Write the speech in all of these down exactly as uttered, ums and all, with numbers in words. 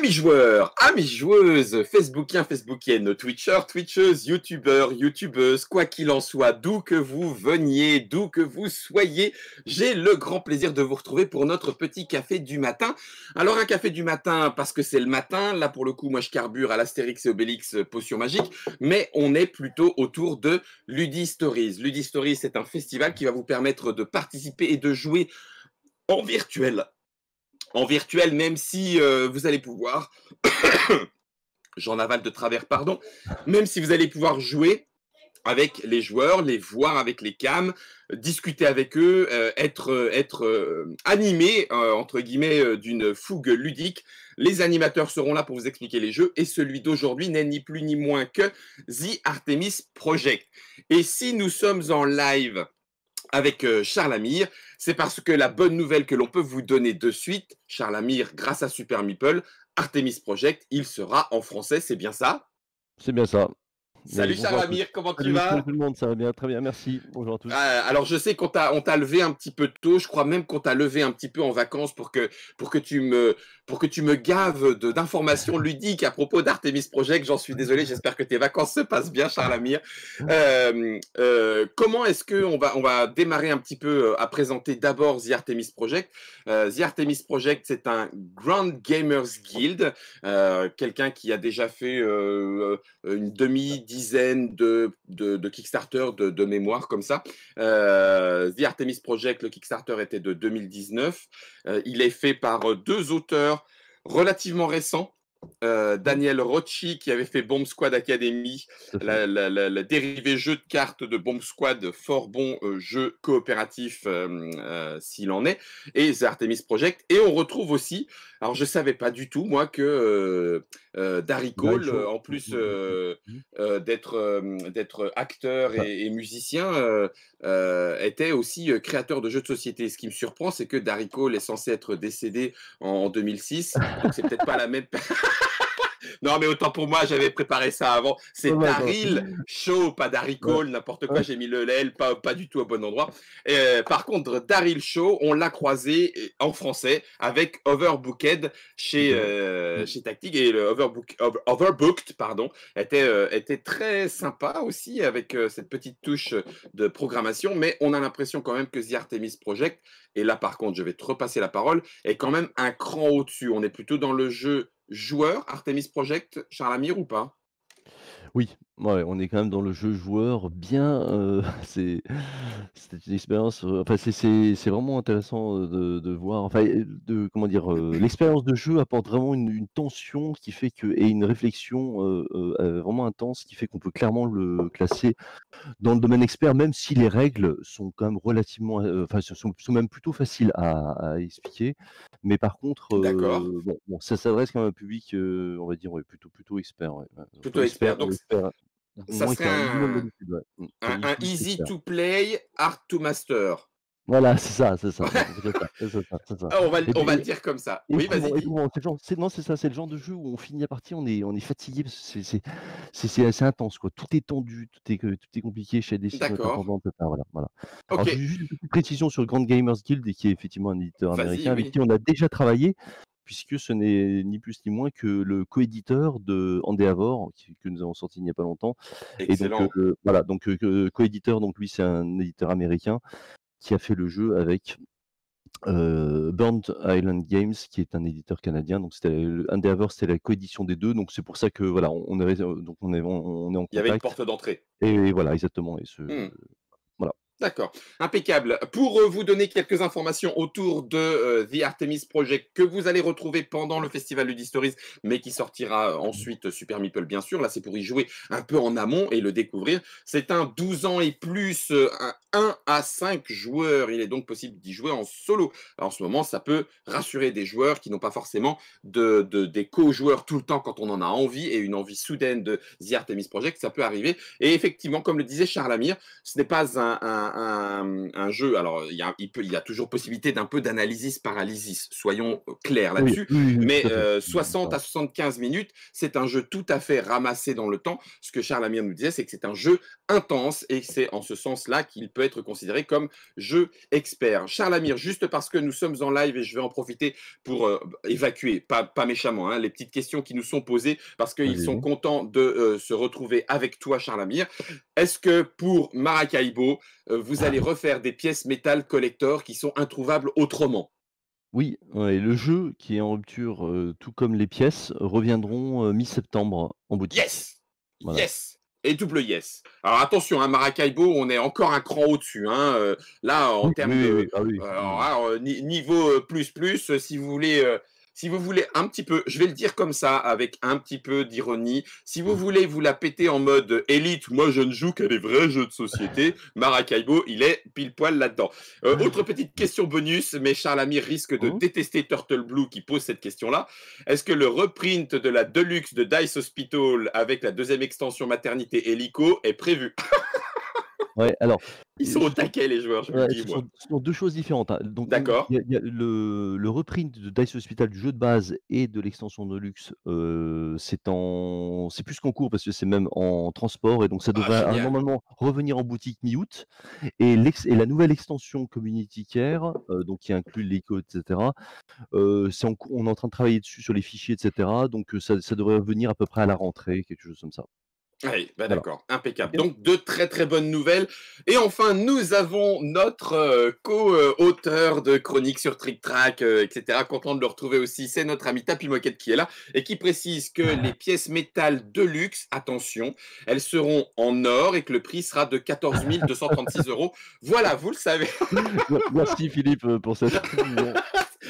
Amis joueurs, amis joueuses, Facebookiens, Facebookiennes, Twitchers, Twitcheuses, YouTubeurs, YouTubeuses, quoi qu'il en soit, d'où que vous veniez, d'où que vous soyez, j'ai le grand plaisir de vous retrouver pour notre petit café du matin. Alors un café du matin parce que c'est le matin, là pour le coup moi je carbure à l'Astérix et Obélix Potion Magique, mais on est plutôt autour de Ludistories. Ludistories, c'est un festival qui va vous permettre de participer et de jouer en virtuel. En virtuel, même si euh, vous allez pouvoir, j'en avale de travers, pardon, même si vous allez pouvoir jouer avec les joueurs, les voir avec les cams, discuter avec eux, euh, être, être euh, animé, euh, entre guillemets, euh, d'une fougue ludique. Les animateurs seront là pour vous expliquer les jeux et celui d'aujourd'hui n'est ni plus ni moins que The Artemis Project. Et si nous sommes en live avec euh, Charles Amir, c'est parce que la bonne nouvelle que l'on peut vous donner de suite, Charles Amir, grâce à Super Meeple, Artemis Project, il sera en français, c'est bien ça? C'est bien ça. Salut Charles Amir, comment tu vas? Salut tout le monde, ça va bien, très bien, merci. Bonjour à tous. Euh, alors je sais qu'on t'a levé un petit peu tôt, je crois même qu'on t'a levé un petit peu en vacances pour que, pour que, tu, me, pour que tu me gaves d'informations ludiques à propos d'Artemis Project. J'en suis désolé, j'espère que tes vacances se passent bien, Charles Amir. Euh, euh, comment est-ce qu'on va, on va démarrer un petit peu à présenter d'abord The Artemis Project? euh, The Artemis Project, c'est un Grand Gamers Guild, euh, quelqu'un qui a déjà fait euh, une demi dizaines de, de, de Kickstarter de, de mémoire comme ça. Euh, The Artemis Project, le Kickstarter était de deux mille dix-neuf. Euh, il est fait par deux auteurs relativement récents. Euh, Daniel Rocci qui avait fait Bomb Squad Academy, la, la, la, la dérivée jeu de cartes de Bomb Squad, fort bon euh, jeu coopératif euh, euh, s'il en est, et The Artemis Project. Et on retrouve aussi, alors je savais pas du tout moi que euh, euh, Daryl Show, euh, en plus euh, euh, d'être euh, d'être acteur et, et musicien, euh, euh, était aussi euh, créateur de jeux de société. Ce qui me surprend, c'est que Daryl Show est censé être décédé en, en deux mille six, donc c'est peut-être pas la même. Non, mais autant pour moi, j'avais préparé ça avant. C'est Daryl Show, pas Daryl Show, n'importe quoi, j'ai mis le L, pas, pas du tout au bon endroit. Euh, par contre, Daryl Show, on l'a croisé en français avec Overbooked chez, euh, chez Tactics. Et le Overbook, Over, Overbooked pardon, était, euh, était très sympa aussi avec euh, cette petite touche de programmation. Mais on a l'impression quand même que The Artemis Project, et là par contre, je vais te repasser la parole, est quand même un cran au-dessus. On est plutôt dans le jeu joueur, Artemis Project, Charles Amir ou pas? Oui, ouais, on est quand même dans le jeu joueur bien. Euh, c'est une expérience. Euh, enfin, c'est vraiment intéressant de, de voir. Enfin, de, comment dire, euh, l'expérience de jeu apporte vraiment une, une tension qui fait que et une réflexion euh, euh, vraiment intense qui fait qu'on peut clairement le classer dans le domaine expert, même si les règles sont quand même relativement, euh, enfin, sont, sont même plutôt faciles à, à expliquer. Mais par contre, euh, bon, bon, ça s'adresse quand même à un public, euh, on va dire, ouais, plutôt plutôt expert. Ouais. Plutôt expert. Donc... expert. Ça serait un, un, un, un easy to play, hard to master. Voilà, c'est ça, c'est ça. On va, on va le dire comme ça. Oui, vas-y. Non, c'est ça, c'est le genre de jeu où on finit la partie, on est, on est fatigué, c'est assez intense, quoi. Tout est tendu, tout est, tout est compliqué, chez des chiffres, voilà, voilà. Alors, okay. Juste une petite précision sur le Grand Gamers Guild, qui est effectivement un éditeur américain, oui, avec qui on a déjà travaillé, puisque ce n'est ni plus ni moins que le coéditeur de Endeavor, que nous avons sorti il n'y a pas longtemps. Excellent. Et donc, euh, voilà, donc euh, coéditeur, donc lui c'est un éditeur américain qui a fait le jeu avec euh, Burnt Island Games, qui est un éditeur canadien. Donc c'était Endeavor, c'était la coédition des deux, donc c'est pour ça que voilà, on est donc on est on, on est en contact. Il y avait une porte d'entrée. Et, et voilà, exactement. Et ce, mm. D'accord, impeccable. Pour vous donner quelques informations autour de euh, The Artemis Project que vous allez retrouver pendant le festival Ludistories, mais qui sortira ensuite Super Meeple, bien sûr. Là, c'est pour y jouer un peu en amont et le découvrir. C'est un douze ans et plus, un un à cinq joueurs. Il est donc possible d'y jouer en solo. Alors, en ce moment, ça peut rassurer des joueurs qui n'ont pas forcément de, de, des co-joueurs tout le temps quand on en a envie, et une envie soudaine de The Artemis Project, ça peut arriver. Et effectivement, comme le disait Charles Amir, ce n'est pas un, un un, un jeu. Alors, il y a, il peut, il y a toujours possibilité d'un peu d'analysis paralysis, soyons clairs là-dessus. Oui, oui, oui, mais euh, soixante à soixante-quinze minutes, c'est un jeu tout à fait ramassé dans le temps. Ce que Charles Amir nous disait, c'est que c'est un jeu intense et c'est en ce sens-là qu'il peut être considéré comme jeu expert. Charles Amir, juste parce que nous sommes en live et je vais en profiter pour euh, évacuer, pas, pas méchamment, hein, les petites questions qui nous sont posées parce qu'ils oui. sont contents de euh, se retrouver avec toi, Charles Amir. Est-ce que pour Maracaibo, euh, vous allez refaire des pièces métal collector qui sont introuvables autrement? Oui, ouais, et le jeu qui est en rupture, euh, tout comme les pièces, reviendront euh, mi-septembre en boutique. Yes, voilà. Yes. Et double yes. Alors attention, hein, Maracaibo, on est encore un cran au-dessus. Hein, euh, là, en oui, termes oui, de oui, ah, oui. Alors, alors, niveau euh, plus plus, si vous voulez, euh, si vous voulez un petit peu, je vais le dire comme ça, avec un petit peu d'ironie. Si vous voulez vous la péter en mode élite, moi je ne joue qu'à des vrais jeux de société. Maracaibo, il est pile poil là-dedans. Euh, autre petite question bonus, mais Charles Amir risque de oh. détester Turtle Blue qui pose cette question-là. Est-ce que le reprint de la Deluxe de Dice Hospital avec la deuxième extension maternité hélico est prévu? Ouais, alors, ils sont au taquet les joueurs, je ouais, le dis, moi. Ce sont deux choses différentes. Hein. D'accord. Il y a, il y a le, le reprint de Dice Hospital du jeu de base et de l'extension de luxe, euh, c'est plus qu'en cours parce que c'est même en transport et donc ça devrait ah, normalement revenir en boutique mi-août. Et, et la nouvelle extension Community Care, euh, donc qui inclut l'éco, et cetera, euh, est en, on est en train de travailler dessus sur les fichiers, et cetera. Donc ça, ça devrait revenir à peu près à la rentrée, quelque chose comme ça. Oui, bah d'accord, impeccable. Donc, de très très bonnes nouvelles. Et enfin, nous avons notre euh, co-auteur de chroniques sur Tric Trac, euh, et cetera. Content de le retrouver aussi. C'est notre ami Tapi Moquette qui est là et qui précise que les pièces métal de luxe, attention, elles seront en or et que le prix sera de quatorze mille deux cent trente-six euros. Voilà, vous le savez. Merci Philippe pour cette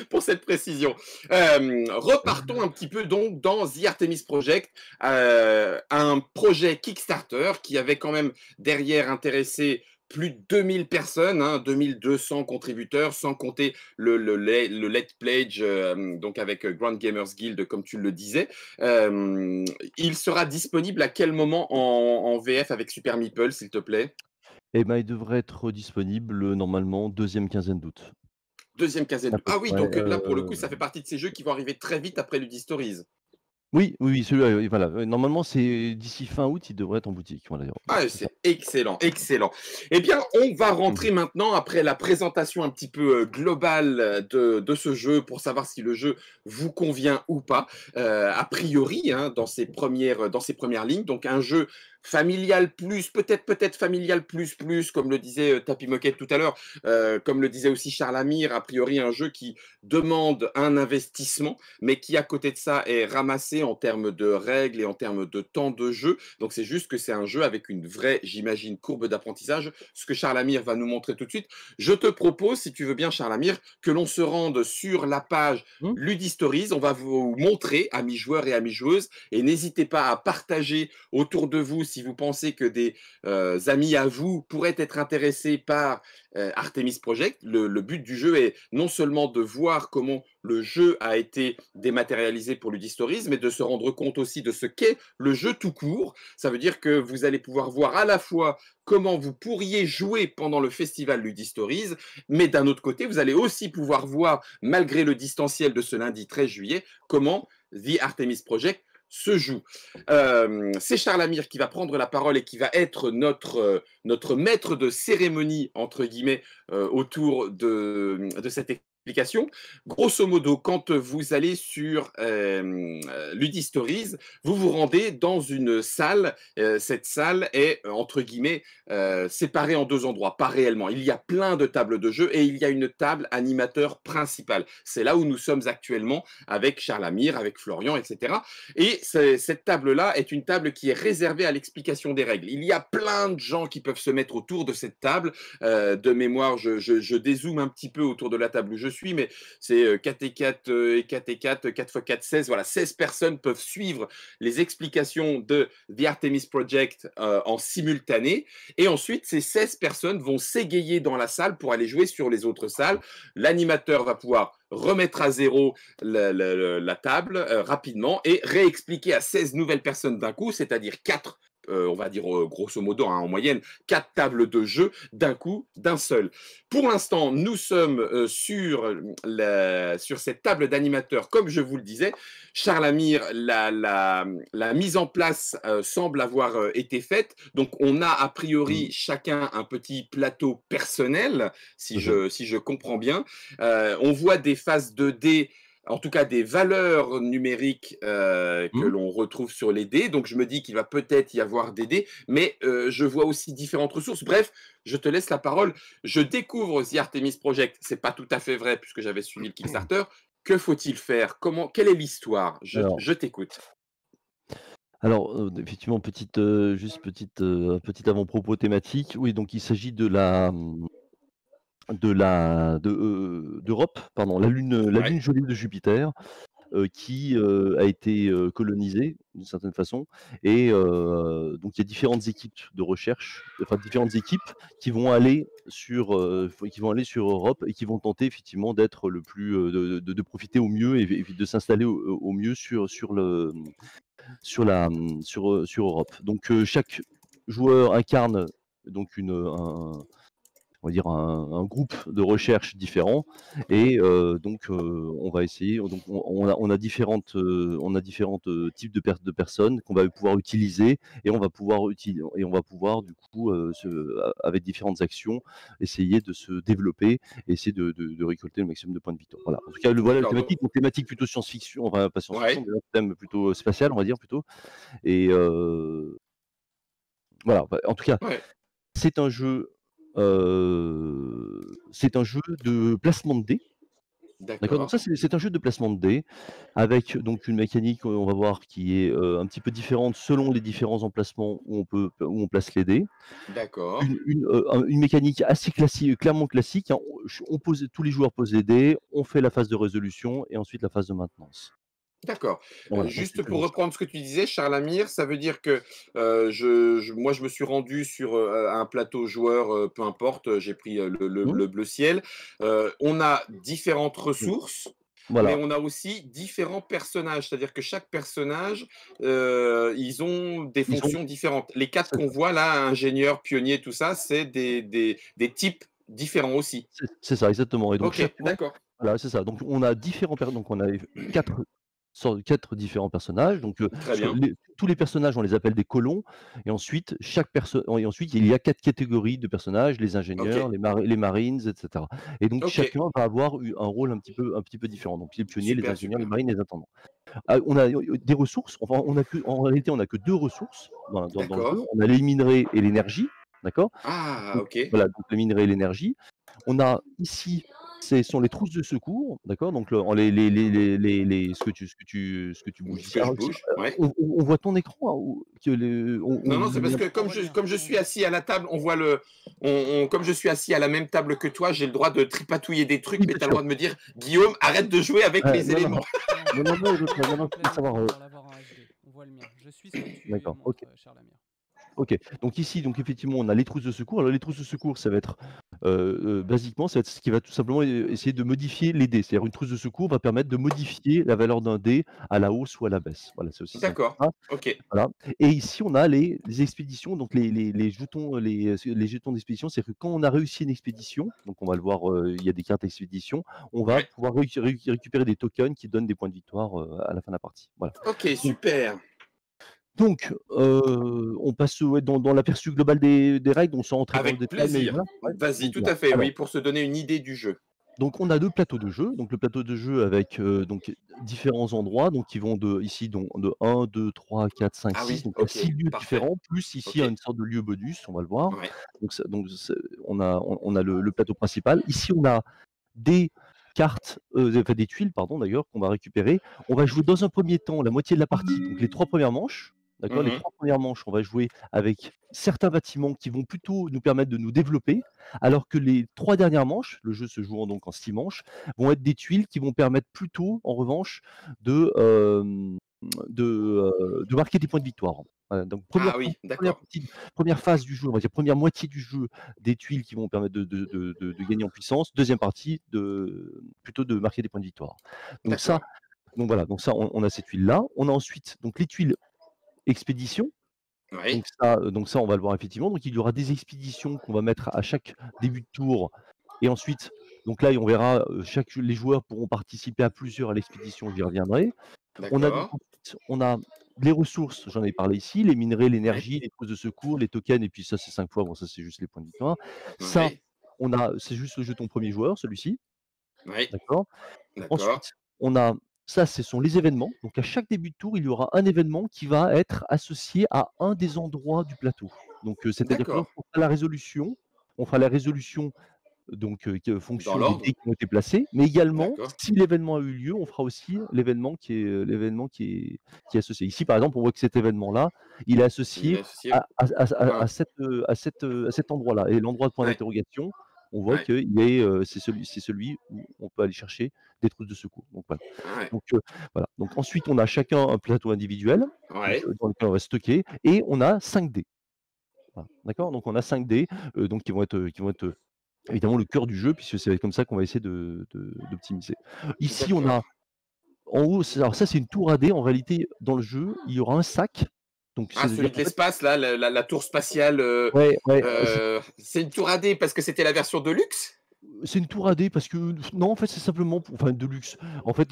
pour cette précision. Euh, repartons un petit peu donc dans The Artemis Project, euh, un projet Kickstarter qui avait quand même derrière intéressé plus de deux mille personnes, hein, deux mille deux cents contributeurs, sans compter le, le, le, le Let's Pledge, euh, donc avec Grand Gamers Guild, comme tu le disais. Euh, il sera disponible à quel moment en, en V F avec Super Meeple, s'il te plaît? Eh ben, il devrait être disponible normalement deuxième quinzaine d'août. Deuxième quinzaine. Ah oui, donc là, pour le coup, ça fait partie de ces jeux qui vont arriver très vite après Ludistories. Oui, oui, celui-là, voilà. Normalement, c'est d'ici fin août, il devrait être en boutique. Voilà. Ah, c'est excellent, excellent. Eh bien, on va rentrer maintenant, après la présentation un petit peu globale de, de ce jeu, pour savoir si le jeu vous convient ou pas, euh, a priori, hein, dans ses premières, dans ses premières lignes. Donc, un jeu familial plus, peut-être peut-être familial plus plus, comme le disait euh, Tapi Moquette tout à l'heure, euh, comme le disait aussi Charles Amir, a priori un jeu qui demande un investissement, mais qui à côté de ça est ramassé en termes de règles et en termes de temps de jeu. Donc c'est juste que c'est un jeu avec une vraie, j'imagine, courbe d'apprentissage, ce que Charles Amir va nous montrer tout de suite. Je te propose, si tu veux bien Charles Amir, que l'on se rende sur la page mmh. Ludistories. On va vous montrer, amis joueurs et amis joueuses, et n'hésitez pas à partager autour de vous si vous pensez que des euh, amis à vous pourraient être intéressés par euh, Artemis Project. Le, le but du jeu est non seulement de voir comment le jeu a été dématérialisé pour Ludistories, mais de se rendre compte aussi de ce qu'est le jeu tout court. Ça veut dire que vous allez pouvoir voir à la fois comment vous pourriez jouer pendant le festival Ludistories, mais d'un autre côté, vous allez aussi pouvoir voir, malgré le distanciel de ce lundi treize juillet, comment The Artemis Project se joue. Euh, c'est Charles Amir qui va prendre la parole et qui va être notre, euh, notre maître de cérémonie, entre guillemets, euh, autour de, de cette explication. Grosso modo, quand vous allez sur euh, Ludistories, vous vous rendez dans une salle. Euh, cette salle est, entre guillemets, euh, séparée en deux endroits, pas réellement. Il y a plein de tables de jeu et il y a une table animateur principale. C'est là où nous sommes actuellement avec Charles Amir, avec Florian, et cetera. Et cette table-là est une table qui est réservée à l'explication des règles. Il y a plein de gens qui peuvent se mettre autour de cette table. Euh, de mémoire, je, je, je dézoome un petit peu autour de la table où je suis, mais c'est quatre et quatre, et quatre et quatre, quatre fois quatre, seize, voilà, seize personnes peuvent suivre les explications de The Artemis Project euh, en simultané, et ensuite ces seize personnes vont s'égayer dans la salle pour aller jouer sur les autres salles. L'animateur va pouvoir remettre à zéro la, la, la table euh, rapidement et réexpliquer à seize nouvelles personnes d'un coup, c'est-à-dire quatre euh, on va dire euh, grosso modo, hein, en moyenne, quatre tables de jeu d'un coup, d'un seul. Pour l'instant, nous sommes euh, sur, la, sur cette table d'animateurs, comme je vous le disais. Charles Amir, la, la, la mise en place euh, semble avoir euh, été faite. Donc, on a a priori chacun un petit plateau personnel, si, mmh. je, si je comprends bien. Euh, on voit des phases de dés, en tout cas des valeurs numériques euh, que mmh. l'on retrouve sur les dés. Donc, je me dis qu'il va peut-être y avoir des dés, mais euh, je vois aussi différentes ressources. Bref, je te laisse la parole. Je découvre The Artemis Project. Ce n'est pas tout à fait vrai puisque j'avais suivi le Kickstarter. Que faut-il faire? Comment, quelle est l'histoire? Je, je t'écoute. Alors, euh, effectivement, petite, euh, juste petite, euh, petit avant-propos thématique. Oui, donc il s'agit de la, de la, de, euh, d'Europe, pardon, la lune, la lune jolie de Jupiter, euh, qui euh, a été euh, colonisée d'une certaine façon. Et euh, donc il y a différentes équipes de recherche, enfin différentes équipes qui vont aller sur, euh, qui vont aller sur Europe et qui vont tenter effectivement d'être le plus, de, de, de profiter au mieux et, et de s'installer au, au mieux sur, sur le. Sur, la, sur, sur Europe. Donc euh, chaque joueur incarne donc une, un, on va dire un, un groupe de recherche différent et euh, donc euh, on va essayer. Donc on, on, a, on a différentes, euh, on a différentes euh, types de, per de personnes qu'on va pouvoir utiliser et on va pouvoir utiliser et on va pouvoir du coup euh, se, avec différentes actions essayer de se développer, et essayer de, de, de récolter le maximum de points de victoire. Voilà. En tout cas, le, voilà la thématique, une thématique plutôt science-fiction, enfin pas science-fiction, ouais. mais un thème plutôt spatial, on va dire plutôt. Et euh, voilà. En tout cas, ouais. c'est un jeu. Euh, c'est un jeu de placement de dés. D'accord. Donc ça, c'est un jeu de placement de dés avec donc une mécanique, on va voir, qui est euh, un petit peu différente selon les différents emplacements où on peut où on place les dés. D'accord. Une, une, euh, une mécanique assez classique, clairement classique. Hein. On pose, tous les joueurs posent les dés, on fait la phase de résolution et ensuite la phase de maintenance. D'accord. Voilà, euh, juste pour reprendre ce que tu disais, Charles Amir, ça veut dire que euh, je, je, moi, je me suis rendu sur euh, un plateau joueur, euh, peu importe, j'ai pris euh, le, le, mmh. le bleu ciel. Euh, on a différentes ressources, mmh. voilà. mais on a aussi différents personnages. C'est-à-dire que chaque personnage, euh, ils ont des ils fonctions ont... différentes. Les quatre qu'on voit là, ingénieur, pionnier, tout ça, c'est des, des, des types différents aussi. C'est ça, exactement. Et donc, ok, chaque... d'accord. Voilà, c'est ça. Donc, on a différents personnages. Donc, on a quatre... quatre différents personnages. Donc, euh, les, tous les personnages, on les appelle des colons. Et ensuite, chaque personne. Et ensuite, il y a quatre catégories de personnages: les ingénieurs, okay. les, mar les marines, et cetera. Et donc, okay. chacun va avoir un rôle un petit peu, un petit peu différent. Donc, les pionniers, super, les ingénieurs, super. les marines, les intendants. Euh, on a des ressources. Enfin, on a que, en réalité, on n'a que deux ressources dans, dans, dans le jeu. On a les minerais et l'énergie. D'accord. Ah, donc, ok. Voilà, donc les minerais et l'énergie. On a ici. Ce sont les trousses de secours, d'accord. Donc, le, les, les, les, les, les, ce que tu, ce que tu, ce que tu bouges. Que bouge, ouais. on, on voit ton écran. Hein, que les, on, non, on... non, c'est parce que comme je, comme je suis assis à la table, on voit le. On, on, comme je suis assis à la même table que toi, j'ai le droit de tripatouiller des trucs, oui, mais tu as le droit de me dire, Guillaume, arrête de jouer avec ouais, les non, éléments. Non, non, non, non, non je veux savoir. Euh... On voit le mien. Je suis. D'accord. Ok. Charles Amir. Ok, donc ici, donc effectivement, on a les trousses de secours. Alors, les trousses de secours, ça va être, euh, euh, basiquement, ça va être ce qui va tout simplement essayer de modifier les dés. C'est-à-dire, une trousse de secours va permettre de modifier la valeur d'un dé à la hausse ou à la baisse. Voilà, c'est aussi ça. D'accord, ok. Voilà. Et ici, on a les, les expéditions, donc les, les, les jetons, les, les jetons d'expédition. C'est-à-dire que quand on a réussi une expédition, donc on va le voir, euh, il y a des cartes expédition, on va ouais. pouvoir ré ré récupérer des tokens qui donnent des points de victoire euh, à la fin de la partie. Voilà. Ok, super. Donc, euh, on passe ouais, dans, dans l'aperçu global des, des règles, on s'en rentre dans le détail. Avec plaisir. Voilà. Vas-y, tout à fait, alors, oui, pour se donner une idée du jeu. Donc, on a deux plateaux de jeu. Donc, le plateau de jeu avec euh, donc, différents endroits, donc qui vont de ici donc, de un, deux, trois, quatre, cinq, ah, six, oui. donc okay. six lieux parfait. Différents, plus ici okay. une sorte de lieu bonus, on va le voir. Ouais. Donc, ça, donc on a, on, on a le, le plateau principal. Ici, on a des cartes, euh, enfin, des tuiles, pardon, d'ailleurs, qu'on va récupérer. On va jouer dans un premier temps la moitié de la partie, donc les trois premières manches. D'accord, mmh. Les trois premières manches, on va jouer avec certains bâtiments qui vont plutôt nous permettre de nous développer, alors que les trois dernières manches, le jeu se jouant donc en six manches, vont être des tuiles qui vont permettre plutôt, en revanche, de, euh, de, euh, de marquer des points de victoire. Voilà, donc première, ah oui, première, petite, première phase du jeu, on va dire première moitié du jeu, des tuiles qui vont permettre de, de, de, de, de gagner en puissance. Deuxième partie, de, plutôt de marquer des points de victoire. Donc ça, donc voilà, donc ça, on, on a ces tuiles-là. On a ensuite donc les tuiles expédition, Oui. Donc, ça, donc ça, on va le voir effectivement. Donc il y aura des expéditions qu'on va mettre à chaque début de tour. Et ensuite, donc là, on verra, chaque, les joueurs pourront participer à plusieurs à l'expédition, j'y reviendrai. On a, on a les ressources, j'en ai parlé ici, les minerais, l'énergie, les postes de secours, les tokens, et puis ça, c'est cinq fois, bon, ça, c'est juste les points de victoire. Oui. Ça, on a, c'est juste le jeton premier joueur, celui-ci. Oui. D'accord. Ensuite, on a, ça, ce sont les événements. Donc, à chaque début de tour, il y aura un événement qui va être associé à un des endroits du plateau. Donc, c'est-à-dire qu'on fera la résolution, on fera la résolution... donc euh, fonction des dés qui ont été placés, mais également si l'événement a eu lieu, on fera aussi l'événement qui est l'événement qui est qui est associé. Ici par exemple, on voit que cet événement là, il est associé, il est associé à, à, à, à, ouais. à cette à cette à cet endroit là et l'endroit de point ouais. d'interrogation, on voit ouais. que il est euh, c'est celui c'est celui où on peut aller chercher des trousses de secours. Donc voilà. Ouais. Donc euh, voilà. Donc ensuite, on a chacun un plateau individuel ouais. dans lequel on va stocker et on a cinq dés. Voilà. D'accord. Donc on a cinq dés euh, donc qui vont être qui vont être évidemment le cœur du jeu, puisque c'est comme ça qu'on va essayer de, de, d'optimiser. Ici, on a en haut, alors ça c'est une tour à dés. En réalité, dans le jeu, il y aura un sac. Donc, ah, celui de l'espace, là, la, la, la tour spatiale. Euh, ouais, ouais, euh, c'est une tour à dés parce que c'était la version de luxe. C'est une tour à dés parce que non, en fait, c'est simplement pour, enfin, de luxe. En fait,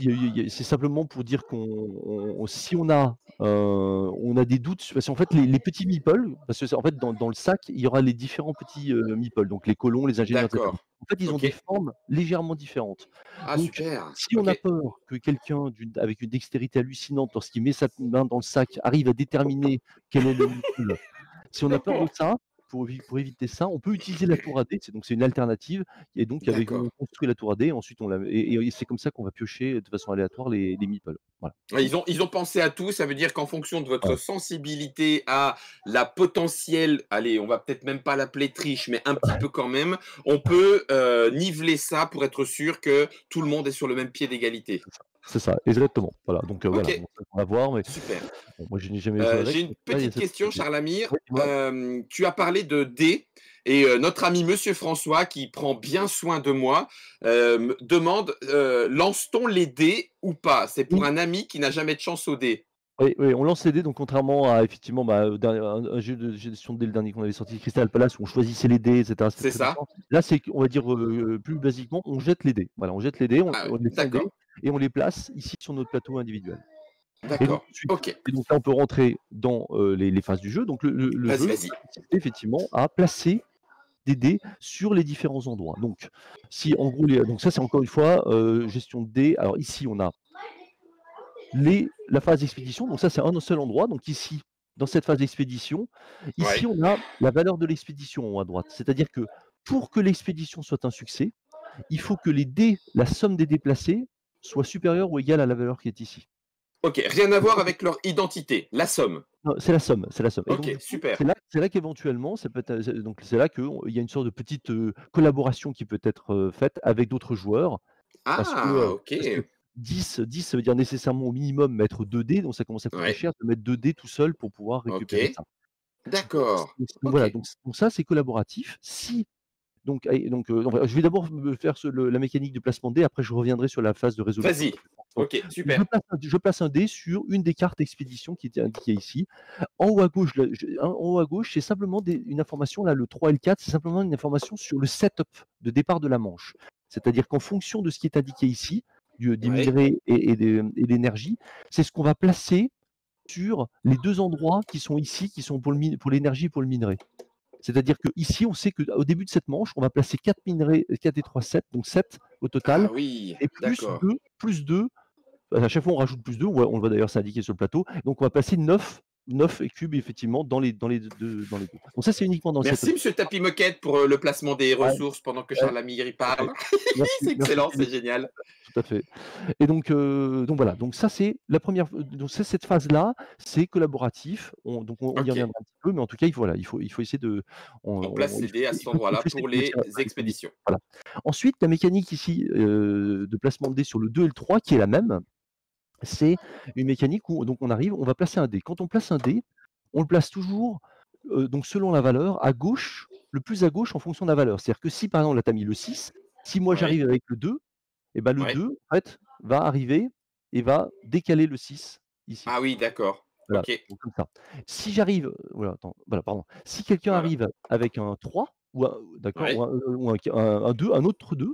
c'est simplement pour dire qu'on, si on a, euh, on a des doutes, parce qu'en fait, les, les petits meeples, parce que en fait, dans, dans le sac, il y aura les différents petits euh, meeples, donc les colons, les ingénieurs, et cetera. En fait, ils ont okay. des formes légèrement différentes. Ah, donc, super. Si okay. on a peur que quelqu'un avec une dextérité hallucinante, lorsqu'il met sa main dans le sac, arrive à déterminer quel est le meeple, si on a peur de ça. Pour, pour éviter ça, on peut utiliser la tour à dés, donc c'est une alternative, et donc avec, on construit la tour à dés, ensuite on la, et, et c'est comme ça qu'on va piocher de façon aléatoire les, les meeples. Voilà. Ils, ont, ils ont pensé à tout, ça veut dire qu'en fonction de votre ouais. sensibilité à la potentielle, allez, on va peut-être même pas l'appeler triche, mais un petit ouais. peu quand même, on peut euh, niveler ça pour être sûr que tout le monde est sur le même pied d'égalité. C'est ça, exactement. Voilà, donc euh, okay. voilà, on va voir. Mais... Super. Bon, moi, je n'ai jamais euh, j'ai une petite ah, question, cette... Charles Amir. Oui, euh, tu as parlé de dés et euh, notre ami Monsieur François, qui prend bien soin de moi, euh, demande euh, lance-t-on les dés ou pas? C'est pour oui. un ami qui n'a jamais de chance aux dés. Oui, oui, on lance les dés, donc contrairement à effectivement bah, un jeu de gestion de dés, le dernier qu'on avait sorti, Crystal Palace, où on choisissait les dés, et cetera. C'est ça. Là, c'est, on va dire euh, plus basiquement, on jette les dés. Voilà, on jette les dés, on, ah, on les d'accord. et on les place ici sur notre plateau individuel. D'accord. Ok. Et donc là, on peut rentrer dans euh, les, les phases du jeu. Donc le, le, le vas-y, jeu, vas-y. effectivement, à placer des dés sur les différents endroits. Donc, si en gros, les, donc ça, c'est encore une fois euh, gestion de dés. Alors ici, on a les, la phase d'expédition, donc ça c'est un seul endroit, donc ici, dans cette phase d'expédition, ici ouais. on a la valeur de l'expédition en haut à droite, c'est-à-dire que pour que l'expédition soit un succès, il faut que les dés, la somme des dés placés soit supérieure ou égale à la valeur qui est ici. Ok, rien à voir avec leur identité, la somme. C'est la somme, c'est la somme. Ok, donc, super. C'est là, c'est là qu'éventuellement, ça peut être, donc c'est là qu'il y a une sorte de petite euh, collaboration qui peut être euh, faite avec d'autres joueurs. Ah, parce que, euh, ok. Parce que, dix, dix, ça veut dire nécessairement au minimum mettre deux dés, donc ça commence à être ouais. très cher de mettre deux dés tout seul pour pouvoir récupérer okay. ça. D'accord. Donc, okay. voilà, donc, donc ça c'est collaboratif. Si donc, donc euh, je vais d'abord faire ce, le, la mécanique de placement de dés, après je reviendrai sur la phase de résolution. Vas-y. Donc, ok, super. Je place, je place un dé sur une des cartes expédition qui est indiquée ici. En haut à gauche, là, je, en haut à gauche, c'est simplement des, une information là, le trois et le quatre, c'est simplement une information sur le setup de départ de la manche. C'est-à-dire qu'en fonction de ce qui est indiqué ici, Du, des ouais. minerais et, et, de, et d'énergie, c'est ce qu'on va placer sur les deux endroits qui sont ici, qui sont pour, le, pour l'énergie et pour le minerai. C'est-à-dire qu'ici, on sait qu'au début de cette manche, on va placer quatre minerais, quatre et trois, sept, donc sept au total, ah oui, et plus deux, plus deux, à chaque fois on rajoute plus deux, on le va d'ailleurs s'indiquer sur le plateau, donc on va placer neuf cubes effectivement dans les, dans les deux. Dans les deux. Donc ça c'est uniquement dans le Merci Monsieur Tapis Moquette pour le placement des ressources ouais. pendant que Charles Amir y parle. Merci, c'est excellent, merci. C'est génial. Tout à fait. Et donc, euh, donc voilà, donc ça c'est la première. Donc c'est cette phase-là, c'est collaboratif. On, donc on, okay. on y reviendra un petit peu, mais en tout cas, il faut, voilà, il faut, il faut essayer de. On, on place les dés à cet endroit-là pour les expéditions. Voilà. Ensuite, la mécanique ici euh, de placement de dés sur le deux et le trois, qui est la même. C'est une mécanique où donc on arrive, on va placer un dé. Quand on place un dé, on le place toujours euh, donc selon la valeur, à gauche, le plus à gauche en fonction de la valeur. C'est-à-dire que si par exemple là tu as mis le six, si moi ouais. j'arrive avec le deux, et ben le ouais. deux en fait, va arriver et va décaler le six ici. Ah oui, d'accord. Voilà, okay. Donc, comme ça. Si j'arrive, voilà, attends, voilà, pardon. Si quelqu'un voilà. arrive avec un trois ou un, d'accord, ouais. ou un, un, un deux, un autre deux,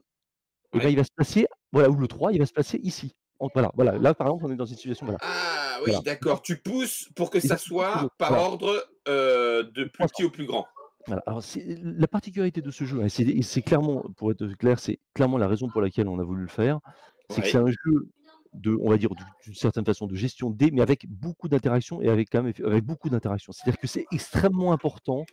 ouais. et ben, il va se placer, voilà, ou le trois, il va se placer ici. Voilà, voilà, là par exemple, on est dans une situation. Voilà. Ah oui, voilà. D'accord. Tu pousses pour que et ça soit par voilà. ordre euh, de plus petit au plus grand. Voilà. Alors, la particularité de ce jeu, hein, c'est clairement, pour être clair, c'est clairement la raison pour laquelle on a voulu le faire, c'est ouais. que c'est un jeu de, on va dire, d'une certaine façon, de gestion de dés, mais avec beaucoup d'interactions et avec quand même avec beaucoup d'interactions. C'est-à-dire que c'est extrêmement important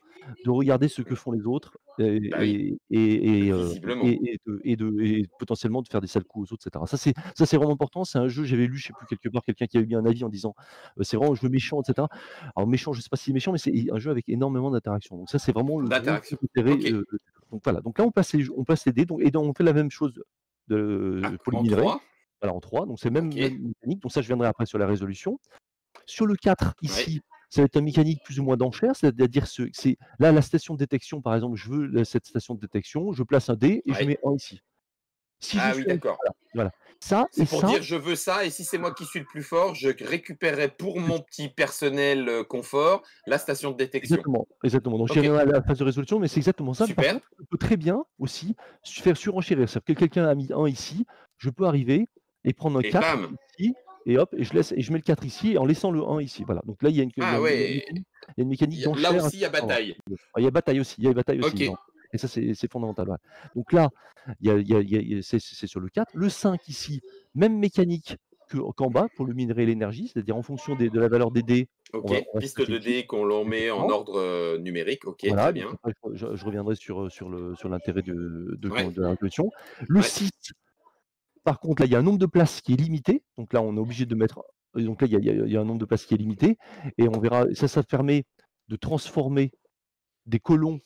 de regarder ce que font les autres et, bah oui. et, et, et, euh, et, et, de, et, de, et potentiellement de faire des sales coups aux autres, et cetera. Ça, c'est ça, c'est vraiment important. C'est un jeu, j'avais lu, je sais plus quelque part, quelqu'un qui avait mis un avis en disant euh, c'est vraiment un jeu méchant, et cetera. Alors méchant, je sais pas si méchant, mais c'est un jeu avec énormément d'interactions. Donc ça, c'est vraiment le. D'interaction. Okay. Euh, donc voilà. Donc là, on passe les, on passe les dés, donc, et donc, on fait la même chose de, ah, pour les Voilà, en trois, donc c'est la même, okay. même mécanique, donc ça je viendrai après sur la résolution. Sur le quatre, ici, ouais. ça va être une mécanique plus ou moins d'enchère, c'est-à-dire ce, c'est là la station de détection, par exemple, je veux cette station de détection, je place un dé et ouais. je mets un ici. Si ah oui, d'accord. Voilà, voilà. Ça, c'est pour ça, dire je veux ça, et si c'est moi qui suis le plus fort, je récupérerai pour mon petit personnel confort la station de détection. Exactement, exactement. Donc okay. j'ai à la phase de résolution, mais c'est exactement ça. Super. Contre, on peut très bien aussi faire surenchérir, c'est-à-dire que quelqu'un a mis un ici, je peux arriver. Et prendre un et quatre bam. Ici, et hop, et je, laisse, et je mets le quatre ici, en laissant le un ici. Voilà. Donc là, il y a une, ah, il y a ouais. une, mécanique, il y a une mécanique d'enchère. Là aussi, il y a bataille. Il y a bataille aussi. Il y a bataille aussi. Okay. Et ça, c'est fondamental. Voilà. Donc là, c'est sur le quatre. Le cinq ici, même mécanique qu'en bas pour le minerai et l'énergie, c'est-à-dire en fonction des, de la valeur des dés. Ok, on va, on va piste de dés qu'on l'en met en ordre numérique. Ok, voilà, très bien. Après, je, je reviendrai sur, sur l'intérêt sur de, de, ouais. de la révolution. Le ouais. six. Par contre, là, il y a un nombre de places qui est limité. Donc là, on est obligé de mettre. Donc là, il y, a, il y a un nombre de places qui est limité. Et on verra. Ça, ça permet de transformer des colons,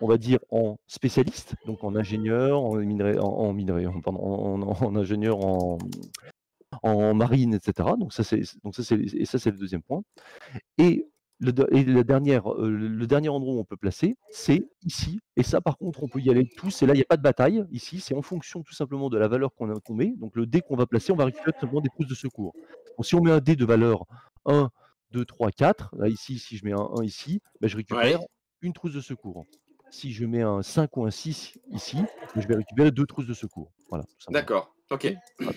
on va dire, en spécialistes, donc en ingénieurs, en minerais, en, en minerais, pardon, en, en, en ingénieurs, en, en marine, et cetera. Donc ça, c'est donc ça, c'est et ça, c'est le deuxième point. Et le, et la dernière, le dernier endroit où on peut placer, c'est ici. Et ça, par contre, on peut y aller tous. Et là, il n'y a pas de bataille. Ici, c'est en fonction tout simplement de la valeur qu'on qu met. Donc, le dé qu'on va placer, on va récupérer tout simplement des pousses de secours. Donc, si on met un dé de valeur un, deux, trois, quatre, là, ici, si je mets un un ici, ben, je récupère ouais. une trousse de secours. Si je mets un cinq ou un six ici, je vais récupérer deux trousses de secours. Voilà. D'accord. Ok. Voilà.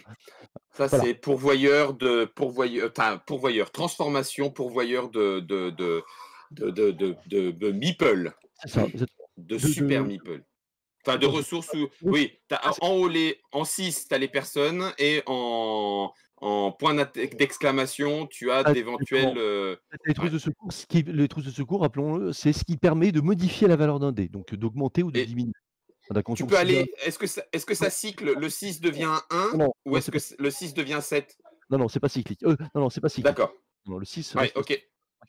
Ça, voilà. C'est pourvoyeur de pourvoyeur, pourvoyeur, transformation, pourvoyeur de de de de de, de, de, de meeple, ça, de super de... meeple. Enfin, de ressources où, oui, as en haut les, en six, tu as les personnes et en en point d'exclamation, tu as ah, d'éventuels... Euh... Les trousses ouais. de secours, ce qui, les trousses de secours, rappelons-le, c'est ce qui permet de modifier la valeur d'un dé, donc d'augmenter ou de et diminuer. Tu peux aller... Est-ce que, est que ça cycle? Le six devient un non, ou est-ce est que pas... le six devient sept? Non, non, c'est pas cyclique. Euh, non, non, c'est pas cyclique. D'accord. Non, le six... Ouais, ok.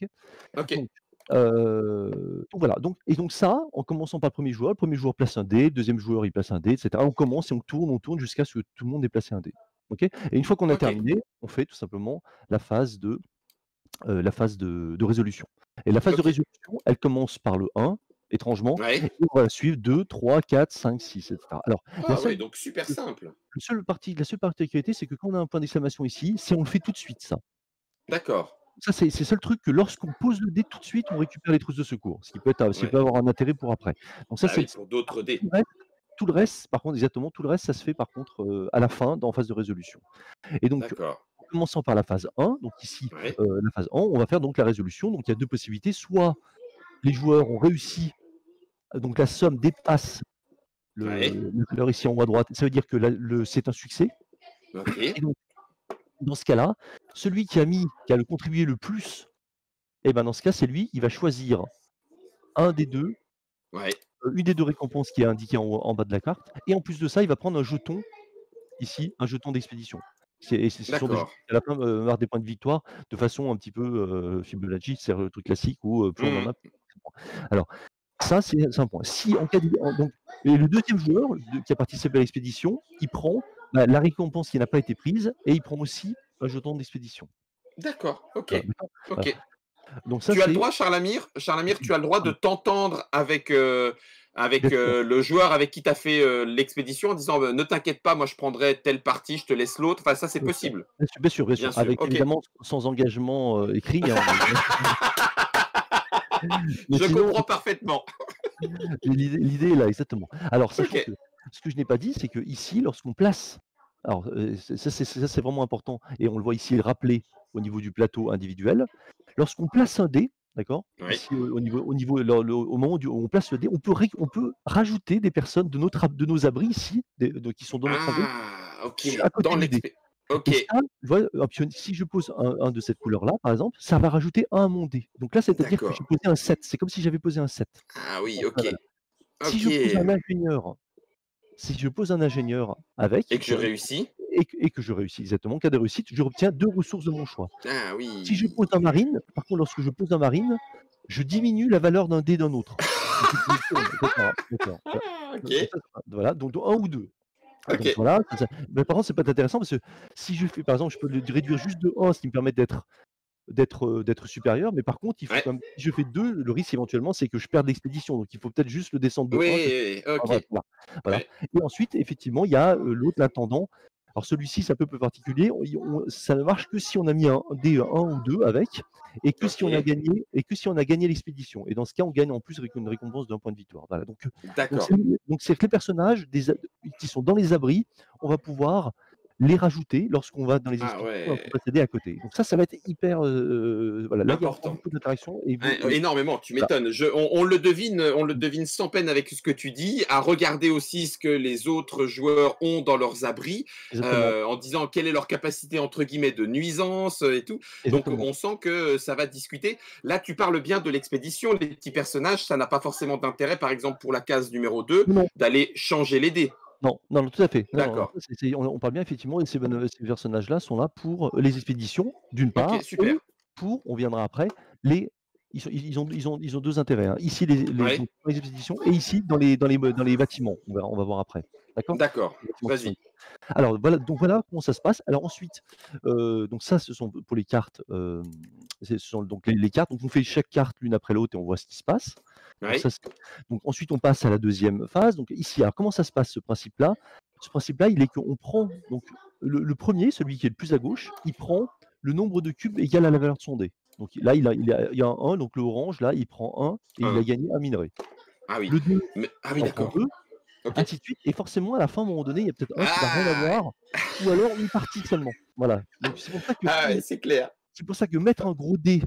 Ok. okay. Donc, euh... donc, voilà. Donc, et donc ça, en commençant par le premier joueur, le premier joueur place un dé, le deuxième joueur, il place un dé, et cetera. On commence et on tourne, on tourne jusqu'à ce que tout le monde ait placé un dé. Okay. Et une fois qu'on a okay. terminé, on fait tout simplement la phase de, euh, la phase de, de résolution. Et la phase okay. de résolution, elle commence par le un, étrangement, ouais. et on va suivre deux, trois, quatre, cinq, six, et cetera. Alors, ah ouais, seule, donc super simple. La seule, partie, la seule particularité, c'est que quand on a un point d'exclamation ici, c'est on le fait tout de suite, ça. D'accord. Ça, c'est le seul truc que lorsqu'on pose le dé tout de suite, on récupère les trousses de secours, ce qui peut, être, ce qui ouais. peut avoir un intérêt pour après. Donc ça, ah oui, pour d'autres dés. Ouais. Tout le reste, par contre, exactement, tout le reste, ça se fait par contre euh, à la fin, dans phase de résolution. Et donc, en commençant par la phase un, donc ici, ouais. euh, la phase un, on va faire donc la résolution. Donc, il y a deux possibilités. Soit les joueurs ont réussi, donc la somme dépasse le, ouais. le couleur ici en haut à droite. Ça veut dire que c'est un succès. Okay. Et donc, dans ce cas-là, celui qui a mis, qui a le contribué le plus, et ben dans ce cas, c'est lui, il va choisir un des deux. Ouais. Une des deux récompenses qui est indiquée en, en bas de la carte. Et en plus de ça, il va prendre un jeton, ici, un jeton d'expédition. C'est sur la fin, euh, marque des points de victoire, de façon un petit peu euh, Fibonacci, c'est le truc classique où euh, plus mmh. on en a. Alors, ça, c'est un point. Si, en cas de, en, donc, et le deuxième joueur de, qui a participé à l'expédition, il prend bah, la récompense qui n'a pas été prise et il prend aussi un jeton d'expédition. D'accord, ok. Voilà. Ok. Voilà. Donc ça, tu as le droit, Charles Amir, Charles Amir, tu as le droit de t'entendre avec, euh, avec euh, le joueur avec qui tu as fait euh, l'expédition en disant « Ne t'inquiète pas, moi je prendrai telle partie, je te laisse l'autre ». Enfin, ça, c'est possible. Bien sûr, bien sûr. Bien sûr. Bien sûr. Avec, okay. Évidemment, sans engagement euh, écrit. Hein, je sinon, comprends parfaitement. L'idée est là, exactement. Alors, okay. que, ce que je n'ai pas dit, c'est qu'ici, lorsqu'on place, alors euh, ça, c'est vraiment important, et on le voit ici rappelé au niveau du plateau individuel, lorsqu'on place un dé, d'accord, oui. au, niveau, au, niveau, le, le, au moment où on place le dé, on peut, on peut rajouter des personnes de, notre, de nos abris ici, des, de, qui sont dans notre abri, ah, okay. à côté dans du dé. Okay. Ça, je vois, si je pose un, un de cette couleur-là, par exemple, ça va rajouter un à mon dé. Donc là, c'est-à-dire que j'ai posé un sept. C'est comme si j'avais posé un sept. Ah oui, ok. Voilà. Si okay. je pose un ingénieur, si je pose un ingénieur avec... Et que je réussis. Et que, et que je réussis, exactement. En cas de réussite, je obtiens deux ressources de mon choix. Ah oui. Si je pose un marine, par contre, lorsque je pose un marine, je diminue la valeur d'un dé d'un autre. okay. Voilà, donc un ou deux. Okay. Donc, voilà, mais par contre, c'est pas intéressant parce que si je fais, par exemple, je peux le réduire juste de un, ce qui me permet d'être d'être d'être supérieur, mais par contre, il faut ouais. quand même, si je fais deux, le risque éventuellement, c'est que je perde l'expédition. Donc, il faut peut-être juste le descendre de oui, un. Okay. Voilà. Voilà. Ouais. Et ensuite, effectivement, il y a euh, l'autre, l'intendant. Alors, celui-ci, c'est un peu plus particulier. On, on, ça ne marche que si on a mis un dé un ou deux avec, et que okay. si on a gagné, et que si on a gagné l'expédition. Et dans ce cas, on gagne en plus une récompense d'un point de victoire. Voilà. Donc, donc c'est que les personnages des, qui sont dans les abris, on va pouvoir les rajouter lorsqu'on va dans les ah, ouais. on va passer à côté. Donc ça, ça va être hyper euh, voilà, important. Beaucoup d'interaction et... hein, énormément. Tu m'étonnes. Bah. On, on le devine, on le devine sans peine avec ce que tu dis. À regarder aussi ce que les autres joueurs ont dans leurs abris, euh, en disant quelle est leur capacité entre guillemets de nuisance et tout. Exactement. Donc on sent que ça va discuter. Là, tu parles bien de l'expédition. Les petits personnages, ça n'a pas forcément d'intérêt. Par exemple, pour la case numéro deux, d'aller changer les dés. Non, non, non, tout à fait. D'accord. On, on parle bien, effectivement, et ces, ces personnages-là sont là pour les expéditions, d'une part, okay, super. Et pour, on viendra après, les, ils, sont, ils, ont, ils, ont, ils ont deux intérêts. Hein. Ici, les, les, ouais. les expéditions, et ici, dans les, dans les, dans les bâtiments. On va, on va voir après. D'accord. D'accord, vas-y. Alors, voilà, donc voilà comment ça se passe. Alors ensuite, euh, donc ça, ce sont pour les cartes, euh, ce sont donc les, les cartes. Donc on fait chaque carte l'une après l'autre et on voit ce qui se passe. Ouais. Donc, ça, donc ensuite, on passe à la deuxième phase. Donc ici, alors comment ça se passe ce principe-là? Ce principe-là, il est qu'on prend, donc le, le premier, celui qui est le plus à gauche, il prend le nombre de cubes égal à la valeur de son dé. Donc là, il, a, il, a, il y a un un, donc le orange, là, il prend un et ah. il a gagné un minerai. Ah oui, le deux, mais, ah oui d'accord. Okay. Ainsi de suite, et forcément à la fin, à un moment donné, il y a peut-être un qui n'a rien à voir, ou alors une partie seulement. Voilà. Donc c'est pour ça que ah ouais, c'est clair. C'est pour ça que mettre un gros dé.